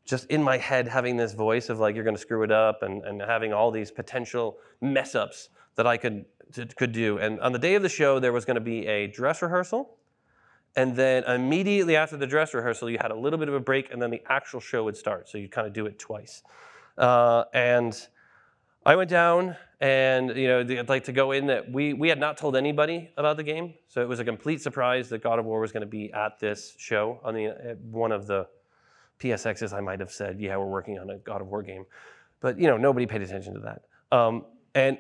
just in my head having this voice of like, you're gonna screw it up and, and having all these potential mess ups that I could, could do. And on the day of the show, there was gonna be a dress rehearsal. And then immediately after the dress rehearsal, you had a little bit of a break, and then the actual show would start. So you'd kind of do it twice. Uh, and I went down, and you know, the, like to go in that we we had not told anybody about the game, so it was a complete surprise that God of War was going to be at this show on the at one of the P S Xs. I might have said, "Yeah, we're working on a God of War game," but you know, nobody paid attention to that. Um, and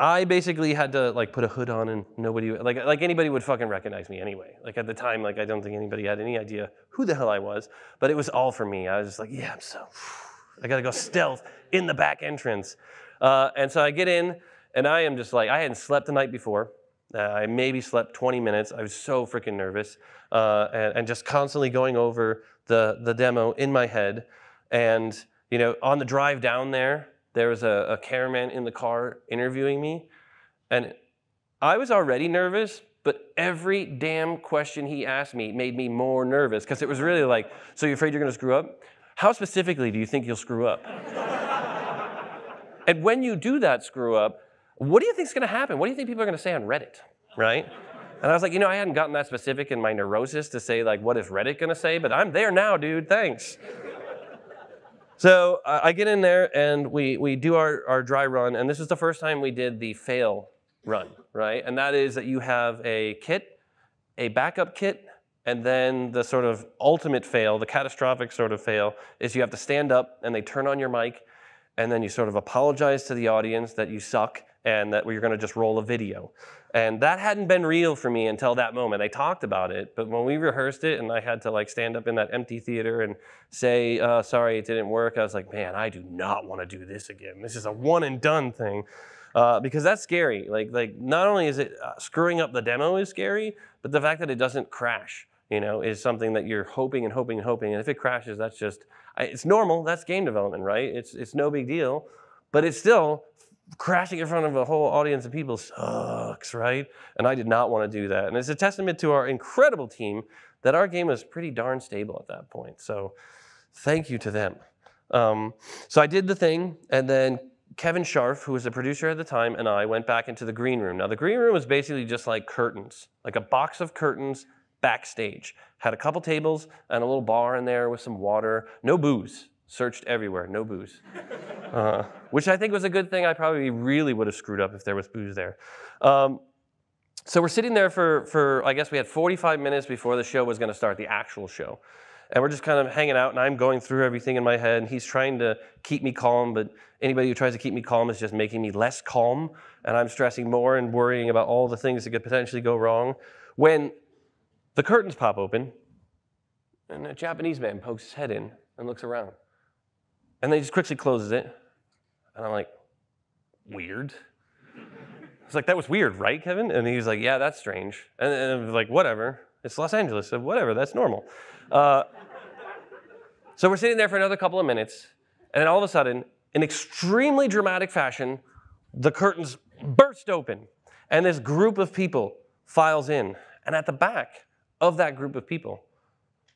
I basically had to like put a hood on and nobody, like, like anybody would fucking recognize me anyway. Like at the time, like I don't think anybody had any idea who the hell I was, but it was all for me. I was just like, yeah, I'm so, I gotta go stealth in the back entrance. Uh, and so I get in and I am just like, I hadn't slept the night before. Uh, I maybe slept twenty minutes. I was so freaking nervous, uh, and, and just constantly going over the, the demo in my head. And you know, on the drive down there, there was a, a cameraman in the car interviewing me, and I was already nervous, but every damn question he asked me made me more nervous, because it was really like, so you're afraid you're gonna screw up? How specifically do you think you'll screw up? And when you do that screw up, what do you think's gonna happen? What do you think people are gonna say on Reddit, right? And I was like, you know, I hadn't gotten that specific in my neurosis to say, like, what is Reddit gonna say? But I'm there now, dude, thanks. So uh, I get in there and we, we do our, our dry run, and this is the first time we did the fail run, right? And that is that you have a kit, a backup kit, and then the sort of ultimate fail, the catastrophic sort of fail, is you have to stand up and they turn on your mic, and then you sort of apologize to the audience that you suck and that we're gonna just roll a video. And that hadn't been real for me until that moment. I talked about it, but when we rehearsed it and I had to like stand up in that empty theater and say, uh, sorry, it didn't work, I was like, man, I do not wanna do this again. This is a one and done thing. Uh, because that's scary. Like, like not only is it uh, screwing up the demo is scary, but the fact that it doesn't crash, you know, is something that you're hoping and hoping and hoping. And if it crashes, that's just, it's normal. That's game development, right? It's, it's no big deal, but it's still crashing in front of a whole audience of people sucks, right? And I did not want to do that. And it's a testament to our incredible team that our game was pretty darn stable at that point. So thank you to them. Um, so I did the thing, and then Kevin Scharf, who was the producer at the time, and I went back into the green room. Now the green room was basically just like curtains, like a box of curtains backstage. Had a couple tables and a little bar in there with some water. No booze. Searched everywhere, no booze. Uh, which I think was a good thing. I probably really would have screwed up if there was booze there. Um, so we're sitting there for, for, I guess we had forty-five minutes before the show was gonna start, the actual show. And we're just kind of hanging out, and I'm going through everything in my head, and he's trying to keep me calm, but anybody who tries to keep me calm is just making me less calm, and I'm stressing more and worrying about all the things that could potentially go wrong. When the curtains pop open, and a Japanese man pokes his head in and looks around. And then he just quickly closes it, and I'm like, weird. I was like, that was weird, right, Kevin? And he was like, yeah, that's strange. And, and I was like, whatever. It's Los Angeles, so whatever, that's normal. Uh, so we're sitting there for another couple of minutes, and then all of a sudden, in extremely dramatic fashion, the curtains burst open, and this group of people files in. And at the back of that group of people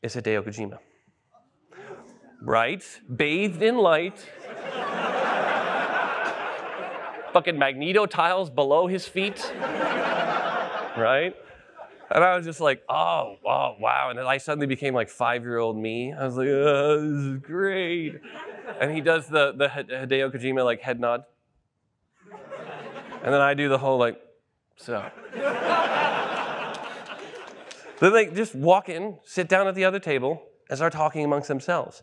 is Hideo Kojima. Right? Bathed in light. Fucking magneto tiles below his feet. Right? And I was just like, oh, oh, wow. And then I suddenly became like five-year-old me. I was like, oh, this is great. And he does the, the Hideo Kojima like head nod. And then I do the whole like, so. Then they just walk in, sit down at the other table, and start talking amongst themselves.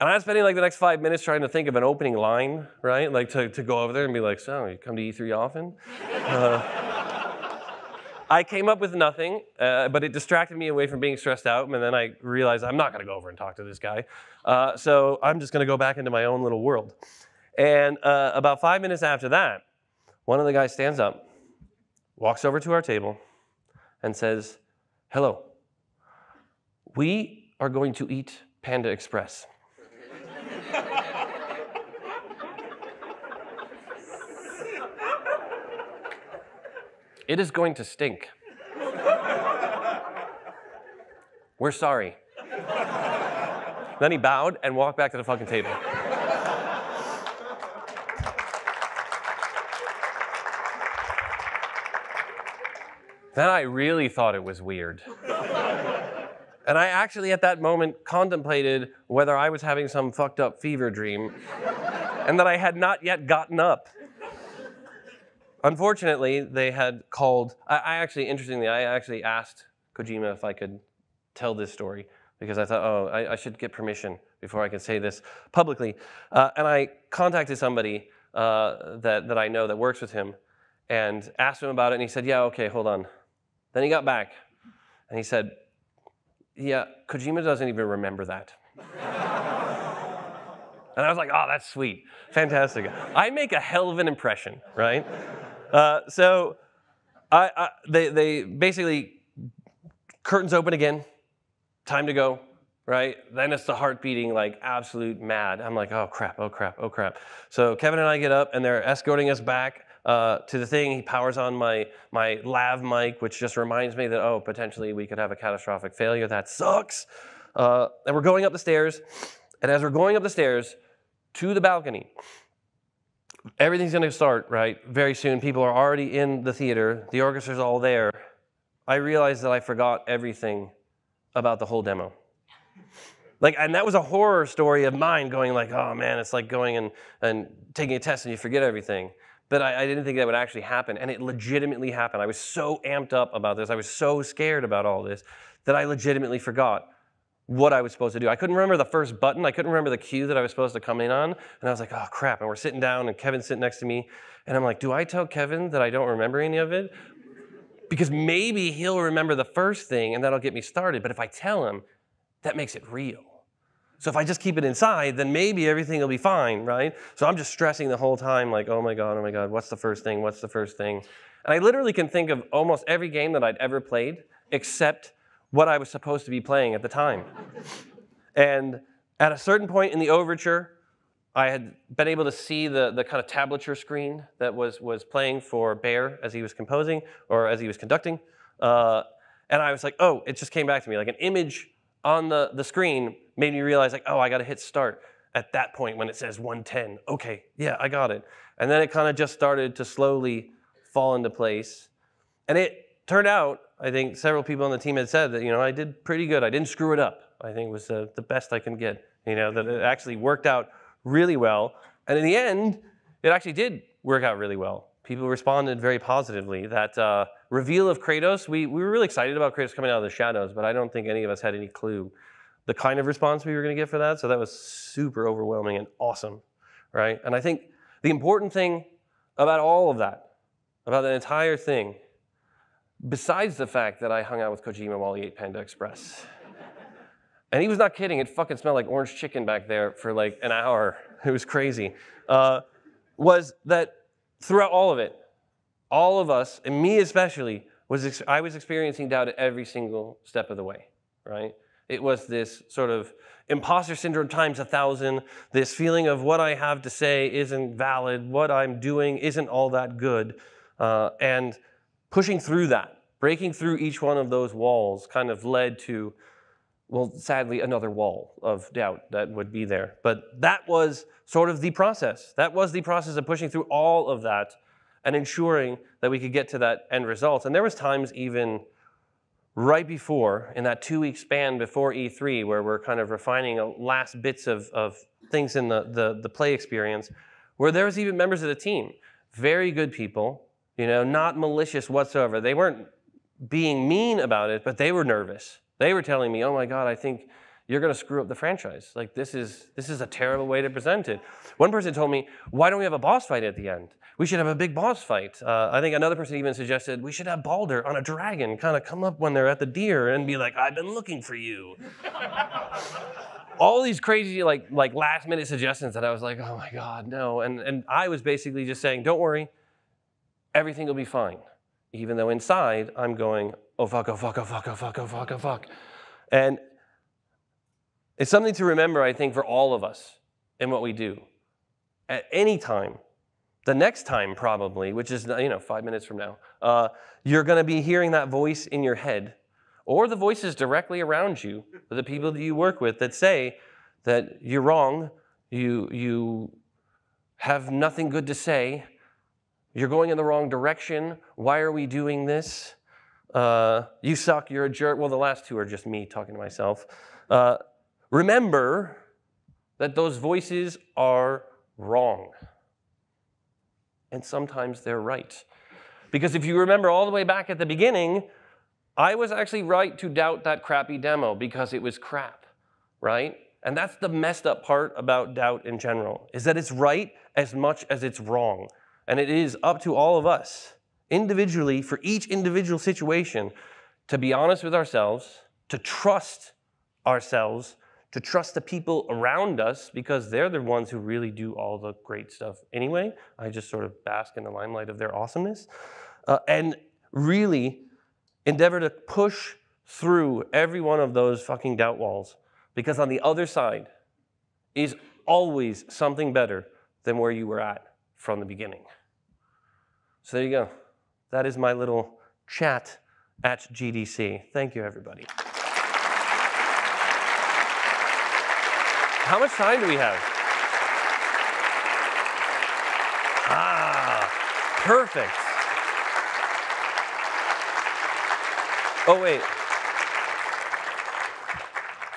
And I'm spending like the next five minutes trying to think of an opening line, right? Like to, to go over there and be like, so you come to E three often? Uh, I came up with nothing, uh, but it distracted me away from being stressed out. And then I realized I'm not gonna go over and talk to this guy. Uh, so I'm just gonna go back into my own little world. And uh, about five minutes after that, one of the guys stands up, walks over to our table, and says, hello, we are going to eat Panda Express. It is going to stink. We're sorry. Then he bowed and walked back to the fucking table. Then I really thought it was weird. And I actually at that moment contemplated whether I was having some fucked up fever dream and that I had not yet gotten up. Unfortunately, they had called, I, I actually, interestingly, I actually asked Kojima if I could tell this story because I thought, oh, I, I should get permission before I can say this publicly. Uh, and I contacted somebody uh, that, that I know that works with him and asked him about it, and he said, yeah, okay, hold on. Then he got back, and he said, yeah, Kojima doesn't even remember that. And I was like, oh, that's sweet. Fantastic. I make a hell of an impression, right? Uh, so I, I, they, they basically, curtains open again, time to go, right? Then it's the heart beating like absolute mad. I'm like, oh crap, oh crap, oh crap. So Kevin and I get up and they're escorting us back uh, to the thing. He powers on my, my lav mic, which just reminds me that, oh, potentially we could have a catastrophic failure. That sucks. Uh, and we're going up the stairs. And as we're going up the stairs to the balcony, everything's going to start, right, very soon. People are already in the theater. The orchestra's all there. I realized that I forgot everything about the whole demo. Like, and that was a horror story of mine going like, oh, man, it's like going and, and taking a test and you forget everything. But I, I didn't think that would actually happen, and it legitimately happened. I was so amped up about this. I was so scared about all this that I legitimately forgot what I was supposed to do. I couldn't remember the first button. I couldn't remember the cue that I was supposed to come in on. And I was like, oh, crap. And we're sitting down, and Kevin's sitting next to me. And I'm like, do I tell Kevin that I don't remember any of it? Because maybe he'll remember the first thing, and that'll get me started. But if I tell him, that makes it real. So if I just keep it inside, then maybe everything will be fine, right? So I'm just stressing the whole time, like, oh, my God, oh, my God, what's the first thing? What's the first thing? And I literally can think of almost every game that I'd ever played except what I was supposed to be playing at the time. And at a certain point in the overture, I had been able to see the, the kind of tablature screen that was, was playing for Bear as he was composing or as he was conducting. Uh, and I was like, oh, it just came back to me. Like an image on the, the screen made me realize, like, oh, I got to hit start at that point when it says one ten. OK, yeah, I got it. And then it kind of just started to slowly fall into place. And it turned out, I think several people on the team had said that, you know, I did pretty good. I didn't screw it up. I think it was uh, the best I can get, you know, that it actually worked out really well. And in the end, it actually did work out really well. People responded very positively. That uh, reveal of Kratos, we, we were really excited about Kratos coming out of the shadows, but I don't think any of us had any clue the kind of response we were going to get for that. So that was super overwhelming and awesome, right? And I think the important thing about all of that, about that entire thing, besides the fact that I hung out with Kojima while he ate Panda Express. And he was not kidding. It fucking smelled like orange chicken back there for like an hour. It was crazy. Uh, was that throughout all of it, all of us, and me especially, was ex I was experiencing doubt at every single step of the way, right? It was this sort of imposter syndrome times a thousand, this feeling of what I have to say isn't valid, what I'm doing isn't all that good, uh, and pushing through that, breaking through each one of those walls kind of led to, well, sadly, another wall of doubt that would be there. But that was sort of the process. That was the process of pushing through all of that and ensuring that we could get to that end result. And there was times even right before, in that two-week span before E three, where we're kind of refining last bits of, of things in the, the, the play experience, where there was even members of the team, very good people, you know, not malicious whatsoever. They weren't being mean about it, but they were nervous. They were telling me, oh my God, I think you're going to screw up the franchise. Like, this is, this is a terrible way to present it. One person told me, why don't we have a boss fight at the end? We should have a big boss fight. Uh, I think another person even suggested, we should have Baldur on a dragon, kind of come up when they're at the deer and be like, I've been looking for you. All these crazy like, like last minute suggestions that I was like, oh my God, no. And, and I was basically just saying, don't worry. Everything will be fine, even though inside I'm going, oh fuck, oh fuck, oh fuck, oh fuck, oh fuck, oh fuck. And it's something to remember, I think, for all of us in what we do. At any time, the next time probably, which is, you know, five minutes from now, uh, you're going to be hearing that voice in your head, or the voices directly around you, the people that you work with that say that you're wrong, you, you have nothing good to say, you're going in the wrong direction. Why are we doing this? Uh, you suck. You're a jerk. Well, the last two are just me talking to myself. Uh, remember that those voices are wrong. And sometimes they're right. Because if you remember all the way back at the beginning, I was actually right to doubt that crappy demo because it was crap, right? And that's the messed up part about doubt in general, is that it's right as much as it's wrong. And it is up to all of us, individually, for each individual situation, to be honest with ourselves, to trust ourselves, to trust the people around us, because they're the ones who really do all the great stuff anyway. I just sort of bask in the limelight of their awesomeness. Uh, and really endeavor to push through every one of those fucking doubt walls, because on the other side is always something better than where you were at from the beginning. So there you go. That is my little chat at G D C. Thank you, everybody. How much time do we have? Ah, perfect. Oh, wait.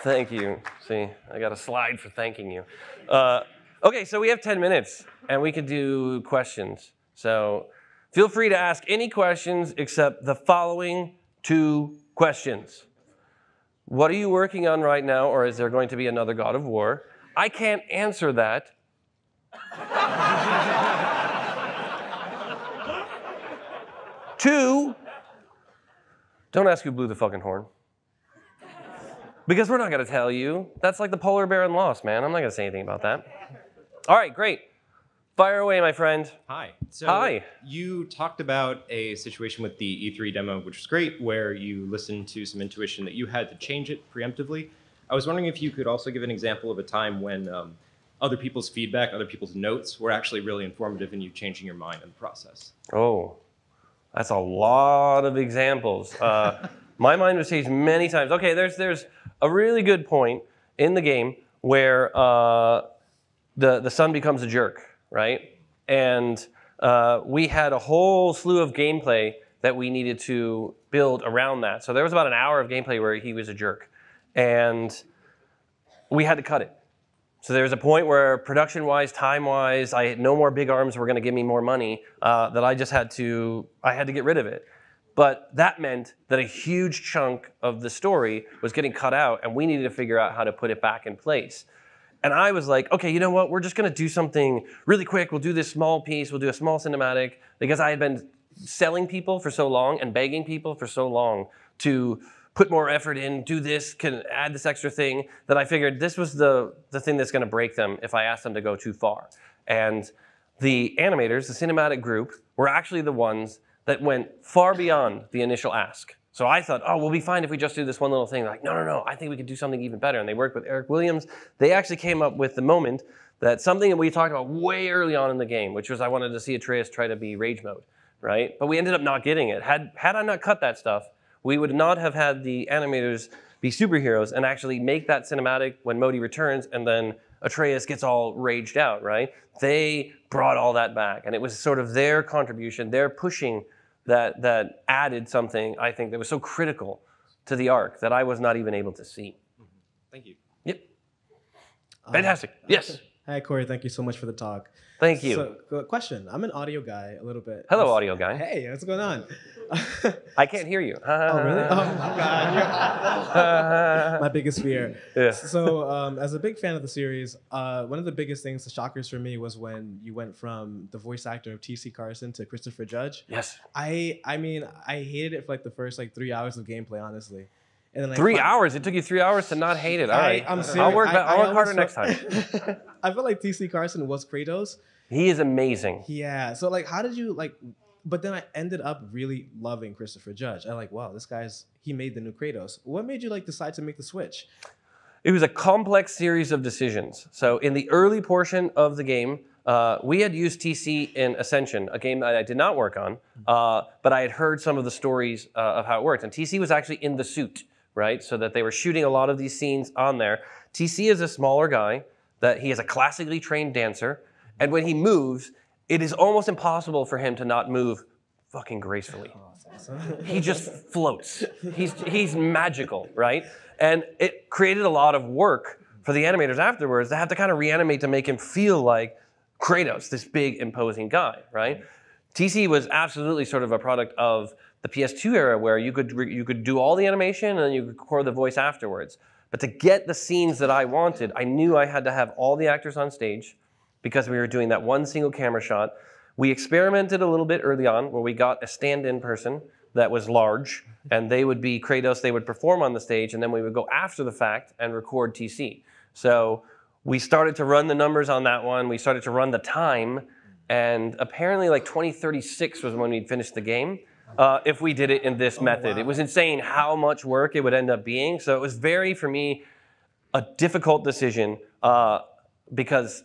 Thank you. See, I got a slide for thanking you. Uh, okay, so we have ten minutes, and we could do questions. So feel free to ask any questions except the following two questions. What are you working on right now, or is there going to be another God of War? I can't answer that. Two, don't ask who blew the fucking horn, because we're not going to tell you. That's like the polar bear in Lost, man. I'm not going to say anything about that. All right, great. Fire away, my friend. Hi. So Hi. You talked about a situation with the E three demo, which was great, where you listened to some intuition that you had to change it preemptively. I was wondering if you could also give an example of a time when um, other people's feedback, other people's notes were actually really informative in you changing your mind in the process. Oh, that's a lot of examples. Uh, my mind was changed many times. Okay, there's, there's a really good point in the game where uh, the, the son becomes a jerk. Right? And uh, we had a whole slew of gameplay that we needed to build around that. So there was about an hour of gameplay where he was a jerk, and we had to cut it. So there was a point where production-wise, time-wise, I had no more big arms were going to give me more money, uh, that I just had to, I had to get rid of it. But that meant that a huge chunk of the story was getting cut out, and we needed to figure out how to put it back in place. And I was like, okay, you know what? We're just gonna do something really quick. We'll do this small piece. We'll do a small cinematic, because I had been selling people for so long and begging people for so long to put more effort in, do this, can add this extra thing, that I figured this was the, the thing that's gonna break them if I asked them to go too far. And the animators, the cinematic group, were actually the ones that went far beyond the initial ask. So I thought, oh, we'll be fine if we just do this one little thing. They're like, no, no, no, I think we could do something even better. And they worked with Eric Williams. They actually came up with the moment that something that we talked about way early on in the game, which was I wanted to see Atreus try to be rage mode, right? But we ended up not getting it. Had, had I not cut that stuff, we would not have had the animators be superheroes and actually make that cinematic when Modi returns and then Atreus gets all raged out, right? They brought all that back, and it was sort of their contribution, their pushing That, that added something, I think, that was so critical to the arc that I was not even able to see. Thank you. Yep. Uh, Fantastic. Yes. Hi, Corey. Thank you so much for the talk. Thank you. So, question. I'm an audio guy a little bit. Hello, what's, audio guy. Hey, what's going on? I can't hear you. Oh, really? Oh, my God. My biggest fear. Yeah. So um, as a big fan of the series, uh, one of the biggest things, the shockers for me, was when you went from the voice actor of T C Carson to Christopher Judge. Yes. I, I mean, I hated it for like the first like three hours of gameplay, honestly. And then, like, three hours? It took you three hours to not hate it. All right. I, I'm serious. I'll work, I, I'll I work harder next time. I felt like T C Carson was Kratos. He is amazing. Yeah. So, like, how did you, like, but then I ended up really loving Christopher Judge. I'm like, wow, this guy's, he made the new Kratos. What made you, like, decide to make the switch? It was a complex series of decisions. So, in the early portion of the game, Uh, we had used T C in Ascension, a game that I did not work on, uh, but I had heard some of the stories uh, of how it worked. And T C was actually in the suit, right? So that they were shooting a lot of these scenes on there. T C is a smaller guy, that he is a classically trained dancer. And when he moves, it is almost impossible for him to not move fucking gracefully. Oh, that's awesome. He just floats. He's, he's magical, right? And it created a lot of work for the animators afterwards. They have to kind of reanimate to make him feel like Kratos, this big imposing guy, right? T C was absolutely sort of a product of the P S two era, where you could you could do all the animation and then you could record the voice afterwards. But to get the scenes that I wanted, I knew I had to have all the actors on stage, because we were doing that one single camera shot. We experimented a little bit early on where we got a stand-in person that was large, and they would be Kratos. They would perform on the stage, and then we would go after the fact and record T C. So we started to run the numbers on that one. We started to run the time. And apparently like twenty thirty-six was when we'd finished the game. uh, if we did it in this oh, method. Wow. It was insane how much work it would end up being. So it was very, for me, a difficult decision uh, because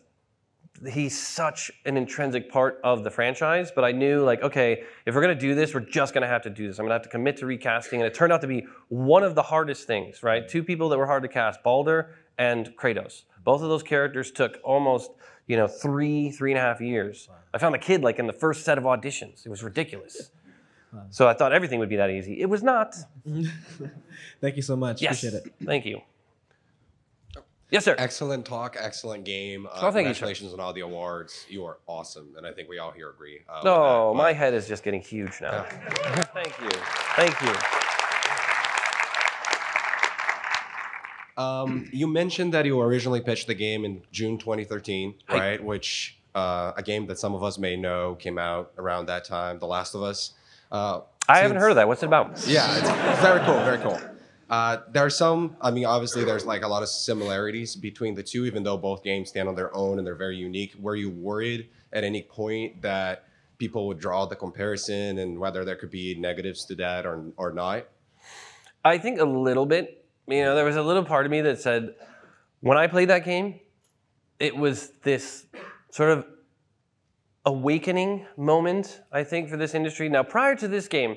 he's such an intrinsic part of the franchise. But I knew, like, okay, if we're going to do this, we're just going to have to do this. I'm going to have to commit to recasting. And it turned out to be one of the hardest things, right? Two people that were hard to cast, Baldur and Kratos. Both of those characters took almost, you know, three, three and a half years. Wow. I found a kid, like, in the first set of auditions. It was ridiculous. Wow. So I thought everything would be that easy. It was not. Thank you so much. Yes. Appreciate it. Thank you. Yes, sir. Excellent talk, excellent game. Uh, oh, congratulations you, on all the awards. You are awesome, and I think we all here agree. Uh, no, my head is just getting huge now. Yeah. Thank you. Thank you. Um, you mentioned that you originally pitched the game in June twenty thirteen, right? I... Which, uh, a game that some of us may know came out around that time, The Last of Us. Uh, I since... haven't heard of that. What's it about? Yeah, it's very cool, very cool. Uh, there are some, I mean, obviously there's like a lot of similarities between the two, even though both games stand on their own and they're very unique. Were you worried at any point that people would draw the comparison and whether there could be negatives to that or, or not? I think a little bit. You know, there was a little part of me that said, when I played that game, it was this sort of awakening moment, I think, for this industry. Now, prior to this game,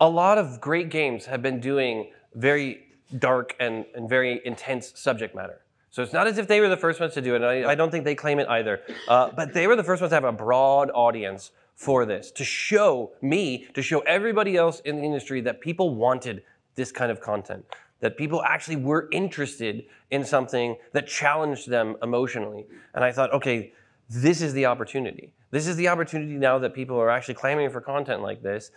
a lot of great games have been doing very dark and, and very intense subject matter. So it's not as if they were the first ones to do it, and I, I don't think they claim it either. Uh, but they were the first ones to have a broad audience for this, to show me, to show everybody else in the industry that people wanted this kind of content, that people actually were interested in something that challenged them emotionally. And I thought, okay, this is the opportunity. This is the opportunity now that people are actually clamoring for content like this.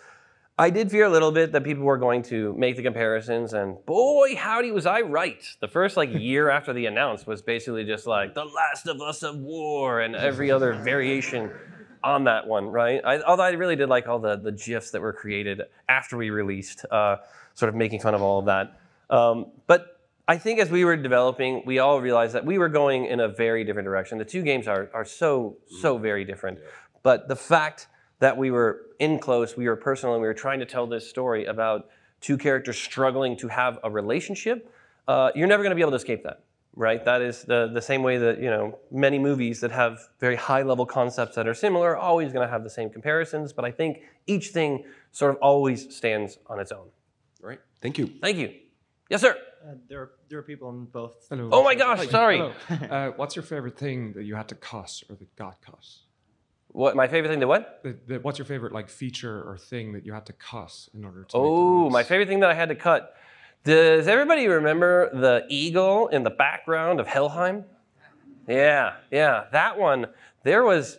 I did fear a little bit that people were going to make the comparisons, and boy, howdy, was I right. The first like year after the announce was basically just like The Last of Us of War and every other variation on that one, right? I, although I really did like all the, the GIFs that were created after we released, uh, sort of making fun of all of that. Um, but I think as we were developing, we all realized that we were going in a very different direction. The two games are, are so, so very different. But the fact that we were in close, we were personal, and we were trying to tell this story about two characters struggling to have a relationship, uh, you're never going to be able to escape that, right? That is the, the same way that, you know, many movies that have very high-level concepts that are similar are always going to have the same comparisons, but I think each thing sort of always stands on its own. All right. Thank you. Thank you. Yes, sir. Uh, there, are, there are people on both. Hello. Oh, my gosh. Hi. Sorry. Uh, what's your favorite thing that you had to cuss or that got cussed? What, my favorite thing to what? The, the, what's your favorite like feature or thing that you had to cuss in order to Oh, make my favorite thing that I had to cut. Does everybody remember the eagle in the background of Helheim? Yeah, yeah, that one. There was,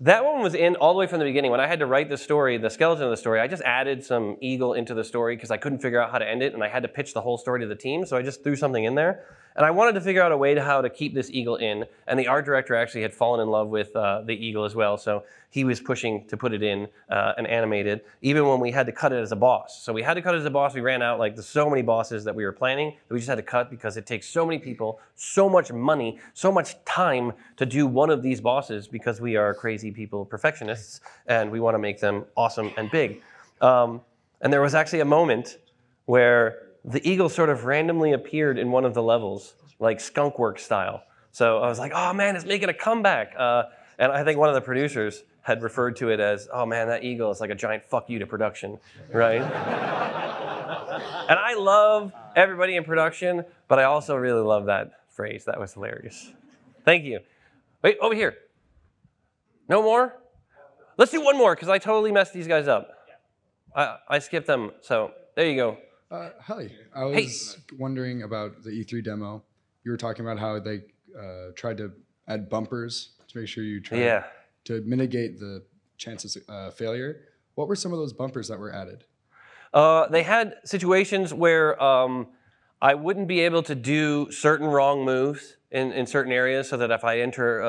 that one was in all the way from the beginning. When I had to write the story, the skeleton of the story, I just added some eagle into the story because I couldn't figure out how to end it and I had to pitch the whole story to the team, so I just threw something in there. And I wanted to figure out a way to how to keep this eagle in. And the art director actually had fallen in love with uh, the eagle as well. So he was pushing to put it in uh, and animate it, even when we had to cut it as a boss. So we had to cut it as a boss. We ran out like there's so many bosses that we were planning that we just had to cut because it takes so many people, so much money, so much time to do one of these bosses because we are crazy people, perfectionists, and we want to make them awesome and big. Um, and there was actually a moment where the eagle sort of randomly appeared in one of the levels, like skunk work style. So I was like, oh man, it's making a comeback. Uh, and I think one of the producers had referred to it as, oh man, that eagle is like a giant fuck you to production, right? And I love everybody in production, but I also really love that phrase. That was hilarious. Thank you. Wait, over here. No more? Let's do one more, because I totally messed these guys up. I, I skipped them, so there you go. Uh, hi, I was hey. wondering about the E three demo. You were talking about how they uh, tried to add bumpers to make sure you try yeah. to mitigate the chances of uh, failure. What were some of those bumpers that were added? Uh, they had situations where um, I wouldn't be able to do certain wrong moves in, in certain areas, so that if I enter a,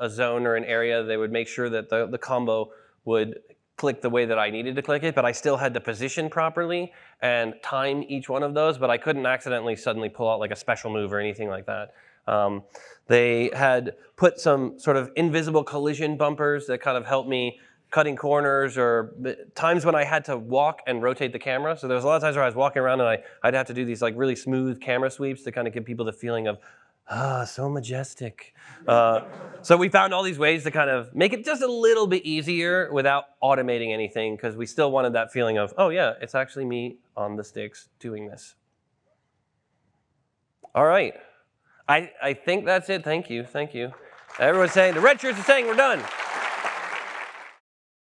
a, a zone or an area, they would make sure that the, the combo would click the way that I needed to click it, but I still had to position properly and time each one of those, but I couldn't accidentally suddenly pull out like a special move or anything like that. Um, they had put some sort of invisible collision bumpers that kind of helped me cutting corners or times when I had to walk and rotate the camera. So there was a lot of times where I was walking around and I, I'd have to do these like really smooth camera sweeps to kind of give people the feeling of, ah, so majestic. Uh, so we found all these ways to kind of make it just a little bit easier without automating anything, because we still wanted that feeling of, oh yeah, it's actually me on the sticks doing this. All right. I, I think that's it. Thank you. Thank you. Everyone's saying, the red shirts are saying we're done.